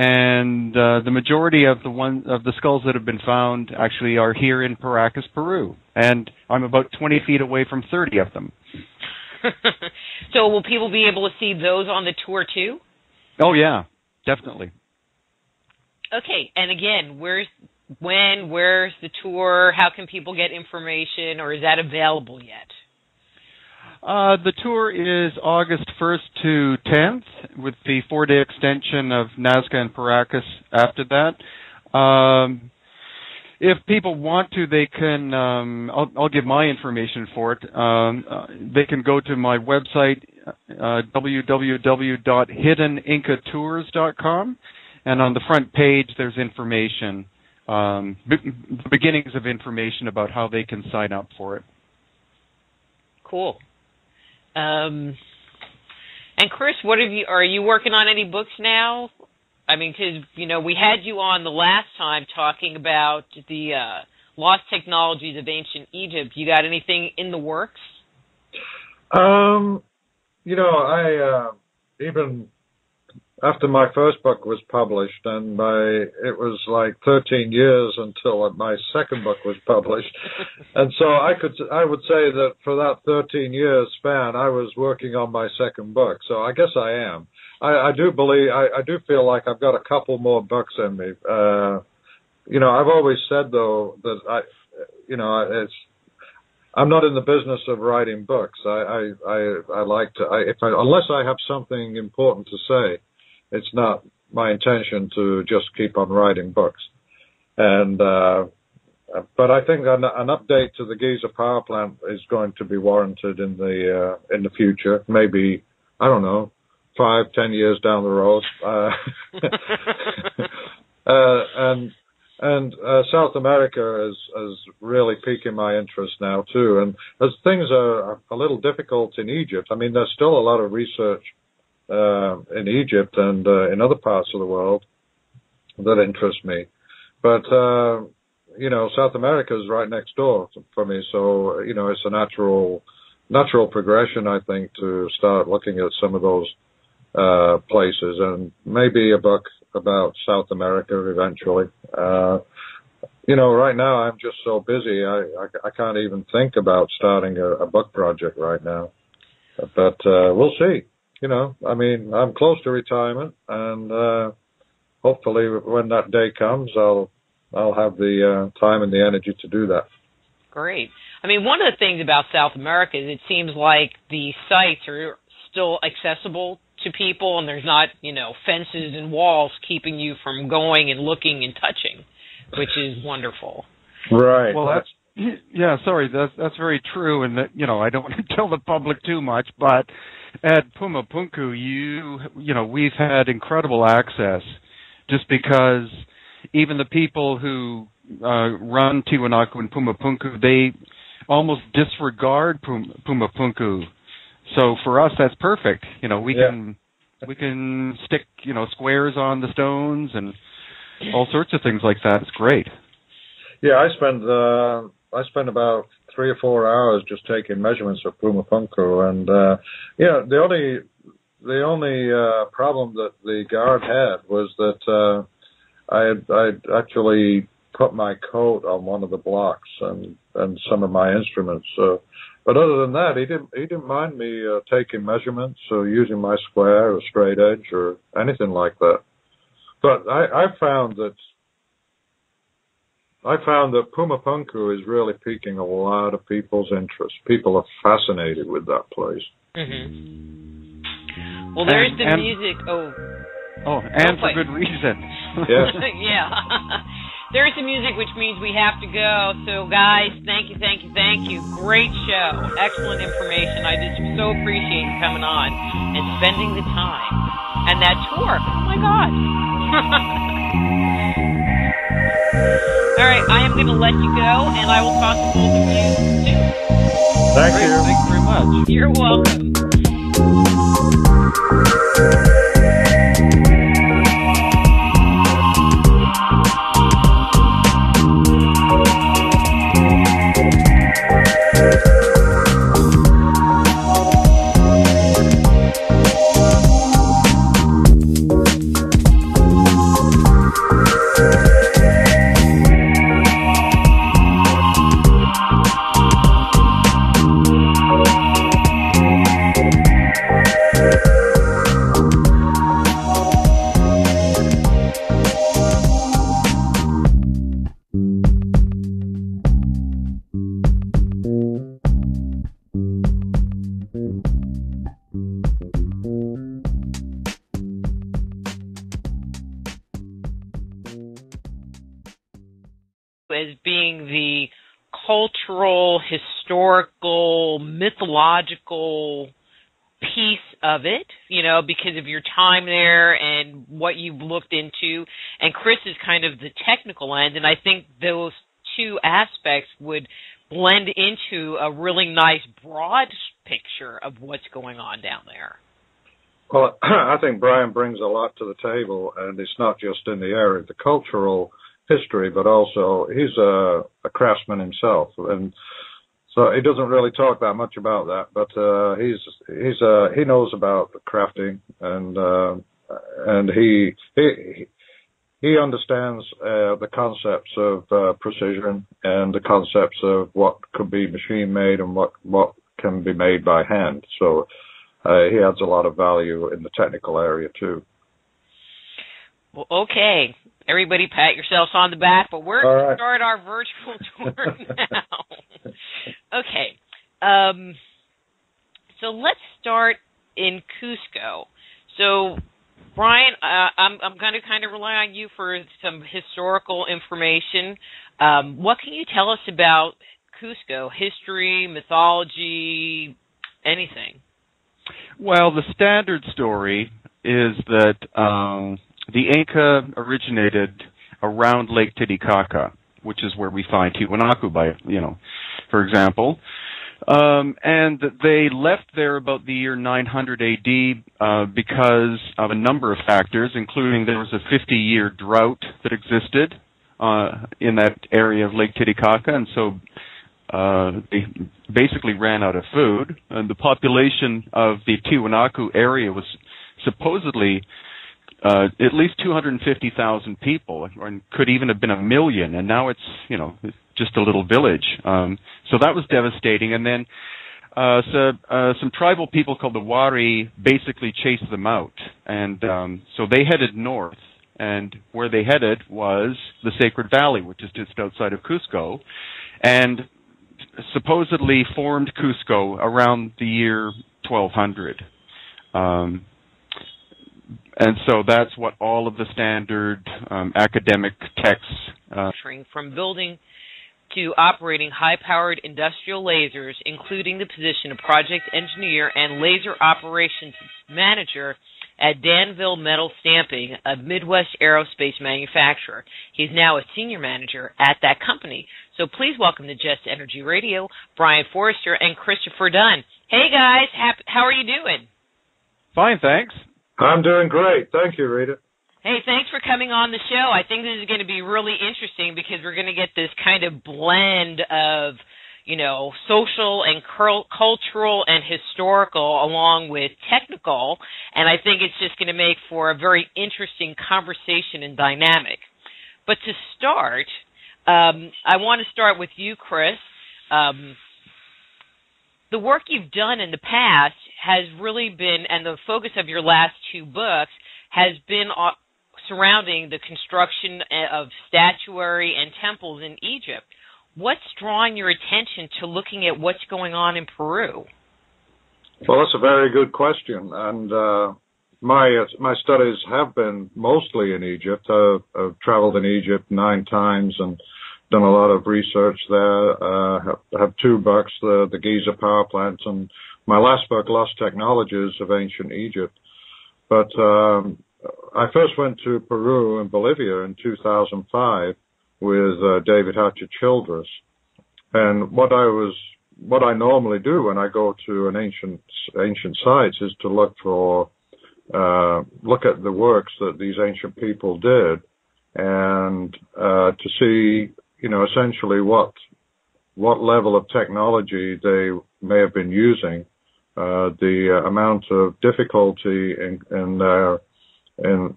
and the majority of the skulls that have been found actually are here in Paracas, Peru, and I'm about 20 feet away from 30 of them. So will people be able to see those on the tour too? Oh yeah, definitely. Okay, and again, where's the tour? How can people get information, or is that available yet? The tour is August 1st to 10th, with the 4-day extension of Nazca and Paracas after that. If people want to, they can, I'll give my information for it. They can go to my website, www.hiddenincatours.com, and on the front page there's information, beginnings of information about how they can sign up for it. Cool. And Chris, are you working on any books now? I mean, because, you know, we had you on the last time talking about the lost technologies of ancient Egypt. You got anything in the works? You know, I even after my first book was published, and it was like 13 years until my second book was published. And so I would say that for that 13-year span, I was working on my second book. So I guess I am. I do believe, I do feel like I've got a couple more books in me. You know, I've always said, though, that I'm not in the business of writing books. I like to, unless I have something important to say, it's not my intention to just keep on writing books. And But I think an update to the Giza power plant is going to be warranted in the future. Maybe, I don't know, 5-10 years down the road. And South America is really piquing my interest now too. And as things are a little difficult in Egypt, I mean, there's still a lot of research in Egypt and in other parts of the world that interests me. But you know, South America is right next door for me, so you know, it's a natural progression, I think, to start looking at some of those places, and maybe a book about South America eventually. You know, right now I'm just so busy, I can't even think about starting a book project right now. But we'll see. You know, I mean, I'm close to retirement, and hopefully when that day comes, I'll have the time and the energy to do that. Great. I mean, one of the things about South America is it seems like the sites are still accessible to people, and there's not, you know, fences and walls keeping you from going and looking and touching, which is wonderful. Right. Well, that's very true, and that, you know, I don't want to tell the public too much, but at Pumapunku, you know, we've had incredible access, just because even the people who run Tiwanaku and Pumapunku, they almost disregard Pumapunku. So for us, that's perfect. You know, we can stick, you know, squares on the stones and all sorts of things like that. It's great. Yeah, I spend about 3 or 4 hours just taking measurements of Pumapunku, and yeah, the only problem that the guard had was that I actually put my coat on one of the blocks and some of my instruments. So, but other than that, he didn't mind me taking measurements or using my square or straight edge or anything like that. But I found that Pumapunku is really piquing a lot of people's interest. People are fascinated with that place. Mm-hmm. Well, there's the music. Oh, and for good reason. Yeah. Yeah. There's the music, which means we have to go. So, guys, thank you. Great show. Excellent information. I just so appreciate you coming on and spending the time. And that tour. Oh, my God. All right, I am going to let you go, and I will talk to both of you soon. Thank you. Thanks very much. You're welcome. Historical, mythological piece of it, you know, because of your time there and what you've looked into. And Chris is kind of the technical end, and I think those two aspects would blend into a really nice broad picture of what's going on down there. Well, I think Brien brings a lot to the table, and it's not just in the area of the cultural history, but also he's a craftsman himself, and so he doesn't really talk that much about that, but he knows about the crafting, and he understands the concepts of precision and the concepts of what could be machine made and what can be made by hand. So he adds a lot of value in the technical area too. Well, okay. Everybody pat yourselves on the back, but we're going to start our virtual tour now. Okay. So let's start in Cusco. So, Brien, I'm going to kind of rely on you for some historical information. What can you tell us about Cusco? History, mythology, anything? Well, the standard story is that the Inca originated around Lake Titicaca, which is where we find Tiwanaku, by, you know, for example. And they left there about the year 900 AD because of a number of factors, including there was a 50-year drought that existed in that area of Lake Titicaca, and so they basically ran out of food. And the population of the Tiwanaku area was supposedly at least 250,000 people, and could even have been 1 million, and now it's, you know, just a little village. So that was devastating. And then some tribal people called the Wari basically chased them out, and so they headed north, and where they headed was the Sacred Valley, which is just outside of Cusco, and supposedly formed Cusco around the year 1200. And so that's what all of the standard academic texts... from building to operating high-powered industrial lasers, including the position of project engineer and laser operations manager at Danville Metal Stamping, a Midwest aerospace manufacturer. He's now a senior manager at that company. So please welcome to Just Energy Radio, Brien Foerster and Christopher Dunn. Hey, guys. How are you doing? Fine, thanks. I'm doing great. Thank you, Rita. Hey, thanks for coming on the show. I think this is going to be really interesting because we're going to get this kind of blend of, you know, social and cultural and historical along with technical, and I think it's just going to make for a very interesting conversation and dynamic. But to start, I want to start with you, Chris. The work you've done in the past has really been, and the focus of your last two books has been surrounding the construction of statuary and temples in Egypt. What's drawing your attention to looking at what's going on in Peru? Well, that's a very good question, and my studies have been mostly in Egypt. I've traveled in Egypt 9 times and done a lot of research there. Have 2 books, the Giza power plant, and my last book, Lost Technologies of Ancient Egypt. But I first went to Peru and Bolivia in 2005 with David Hatcher Childress. And what I normally do when I go to an ancient sites is to look for look at the works that these ancient people did, and to see, you know, essentially what level of technology they may have been using, the amount of difficulty in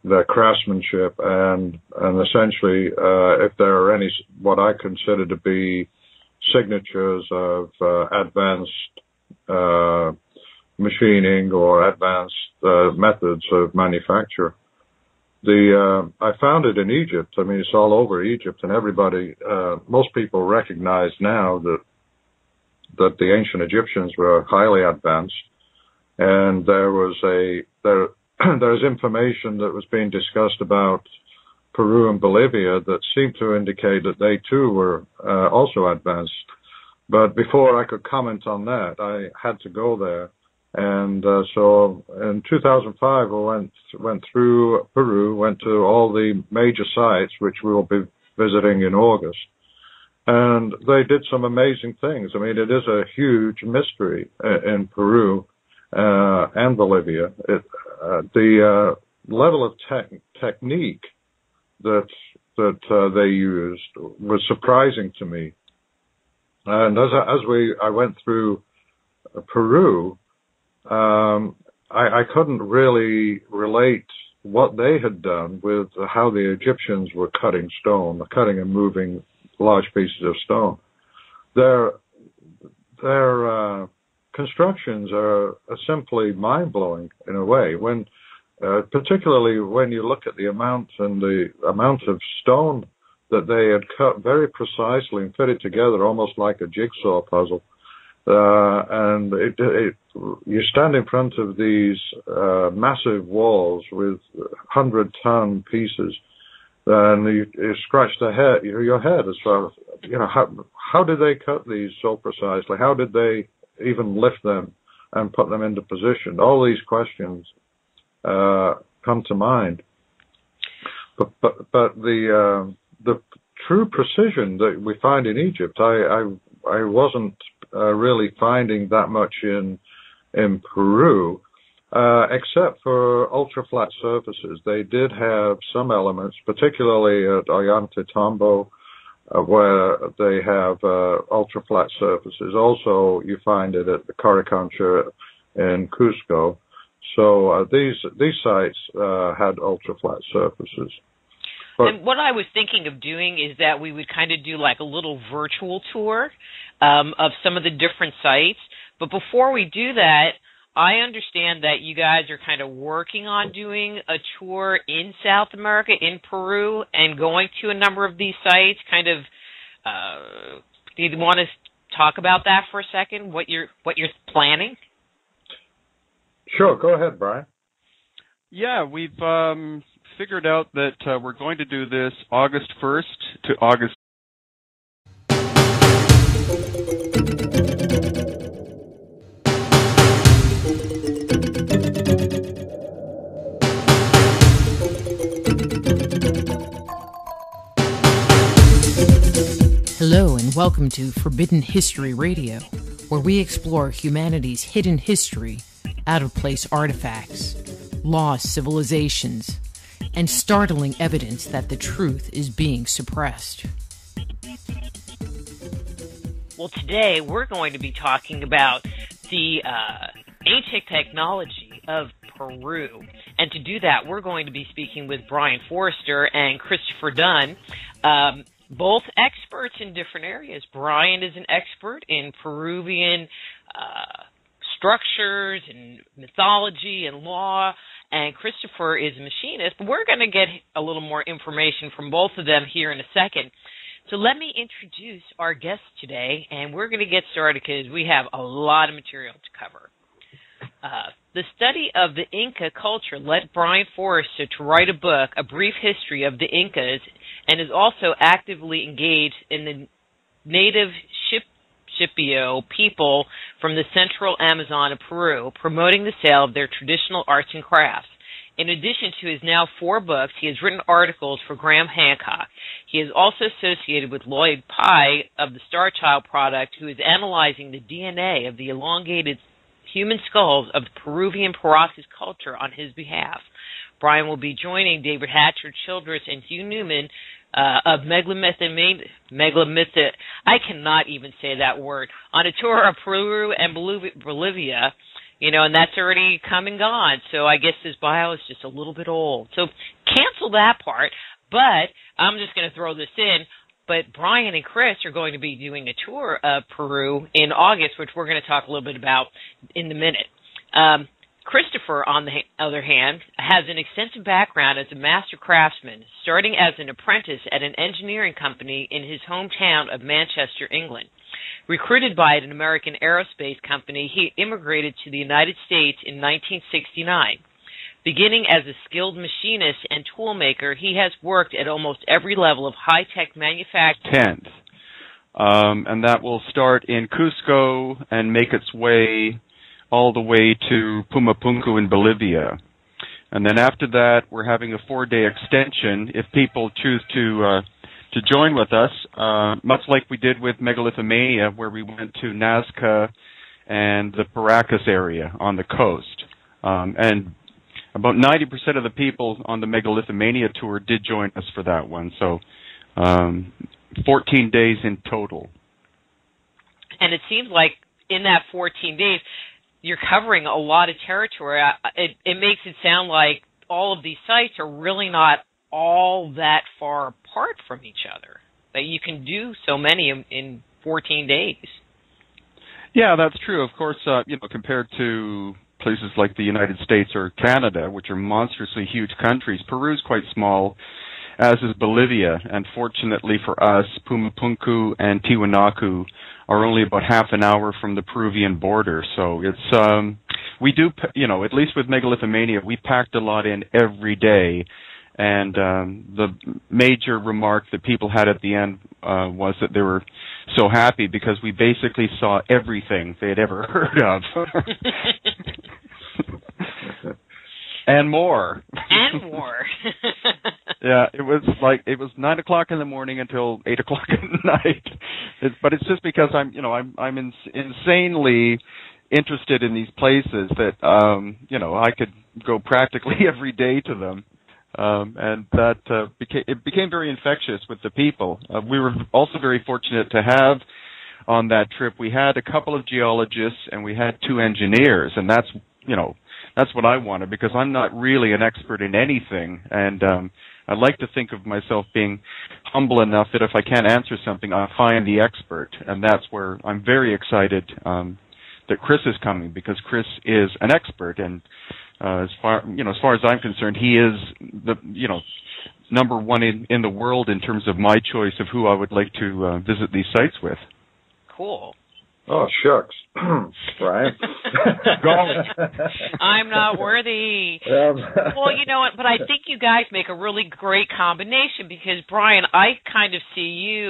their craftsmanship, and essentially if there are any what I consider to be signatures of advanced machining or advanced methods of manufacture. I found it in Egypt. I mean, it's all over Egypt, and everybody, most people recognize now that the ancient Egyptians were highly advanced, and there is information that was being discussed about Peru and Bolivia that seemed to indicate that they too were also advanced. But before I could comment on that, I had to go there. And so in 2005, we went through Peru, went to all the major sites, which we will be visiting in August. And they did some amazing things. I mean, it is a huge mystery in Peru and Bolivia. The level of technique that they used was surprising to me. And as I went through Peru, I couldn't really relate what they had done with how the Egyptians were cutting and moving large pieces of stone. Their constructions are simply mind-blowing in a way. When, particularly when you look at the amount of stone that they had cut very precisely and fitted together, almost like a jigsaw puzzle. And you stand in front of these massive walls with 100-ton pieces, and you scratch the head, your head as far as, you know, how did they cut these so precisely? How did they even lift them and put them into position? All these questions come to mind. But the true precision that we find in Egypt, I wasn't really finding that much in Peru, except for ultra-flat surfaces. They did have some elements, particularly at Ollantaytambo, where they have ultra-flat surfaces. Also, you find it at the Coricancha in Cusco. So these sites had ultra-flat surfaces. But and what I was thinking of doing is that we would kind of do like a little virtual tour of some of the different sites. But before we do that, I understand that you guys are kind of working on doing a tour in South America, in Peru, and going to a number of these sites. Kind of, do you want to talk about that for a second? What you're planning? Sure, go ahead, Brien. Yeah, we've figured out that we're going to do this August 1st to August. Hello and welcome to Forbidden History Radio, where we explore humanity's hidden history, out-of-place artifacts, lost civilizations, and startling evidence that the truth is being suppressed. Well, today we're going to be talking about the ancient technology of Peru. And to do that, we're going to be speaking with Brien Foerster and Christopher Dunn, both experts in different areas. Brien is an expert in Peruvian structures and mythology and law, and Christopher is a machinist. But we're going to get a little more information from both of them here in a second. So let me introduce our guests today, and we're going to get started because we have a lot of material to cover. The study of the Inca culture led Brien Foerster to write a book, A Brief History of the Incas, and is also actively engaged in the native Shipibo people from the central Amazon of Peru, promoting the sale of their traditional arts and crafts. In addition to his now 4 books, he has written articles for Graham Hancock. He is also associated with Lloyd Pye of the Starchild Project, who is analyzing the DNA of the elongated human skulls of the Peruvian Paracas culture on his behalf. Brien will be joining David Hatcher Childress and Hugh Newman of Megalithomania, I cannot even say that word, on a tour of Peru and Bolivia, you know, and that's already come and gone. So I guess this bio is just a little bit old. So cancel that part, but I'm just going to throw this in. But Brien and Chris are going to be doing a tour of Peru in August, which we're going to talk a little bit about in a minute. Christopher, on the other hand, has an extensive background as a master craftsman, starting as an apprentice at an engineering company in his hometown of Manchester, England. Recruited by an American aerospace company, he immigrated to the United States in 1969. Beginning as a skilled machinist and toolmaker, he has worked at almost every level of high-tech manufacturing. And that will start in Cusco and make its way all the way to Pumapunku in Bolivia. And then after that, we're having a 4-day extension if people choose to join with us, much like we did with Megalithomania, where we went to Nazca and the Paracas area on the coast. And about 90% of the people on the Megalithomania tour did join us for that one. So 14 days in total. And it seems like in that 14 days, you're covering a lot of territory. It makes it sound like all of these sites are really not all that far apart from each other, that you can do so many in 14 days. Yeah, that's true. Of course, you know, compared to places like the United States or Canada, which are monstrously huge countries, Peru's quite small, as is Bolivia. And fortunately for us, Pumapunku and Tiwanaku are only about half an hour from the Peruvian border. So it's, we do, you know, at least with Megalithomania, we packed a lot in every day. And the major remark that people had at the end was that they were so happy because we basically saw everything they had ever heard of. And more. And more. Yeah, it was like, it was 9 o'clock in the morning until 8 o'clock at night. But it's just because I'm insanely interested in these places that, I could go practically every day to them. And that it became very infectious with the people. We were also very fortunate to have on that trip, we had a couple of geologists and we had 2 engineers. And that's what I wanted, because I'm not really an expert in anything, and I like to think of myself being humble enough that if I can't answer something, I'll find the expert. And that's where I'm very excited that Chris is coming, because Chris is an expert, and as far as I'm concerned, he is the number one in the world in terms of my choice of who I would like to visit these sites with. Cool. Oh, shucks, Brian. I'm not worthy. Well, you know what, but I think you guys make a really great combination because, Brian, I kind of see you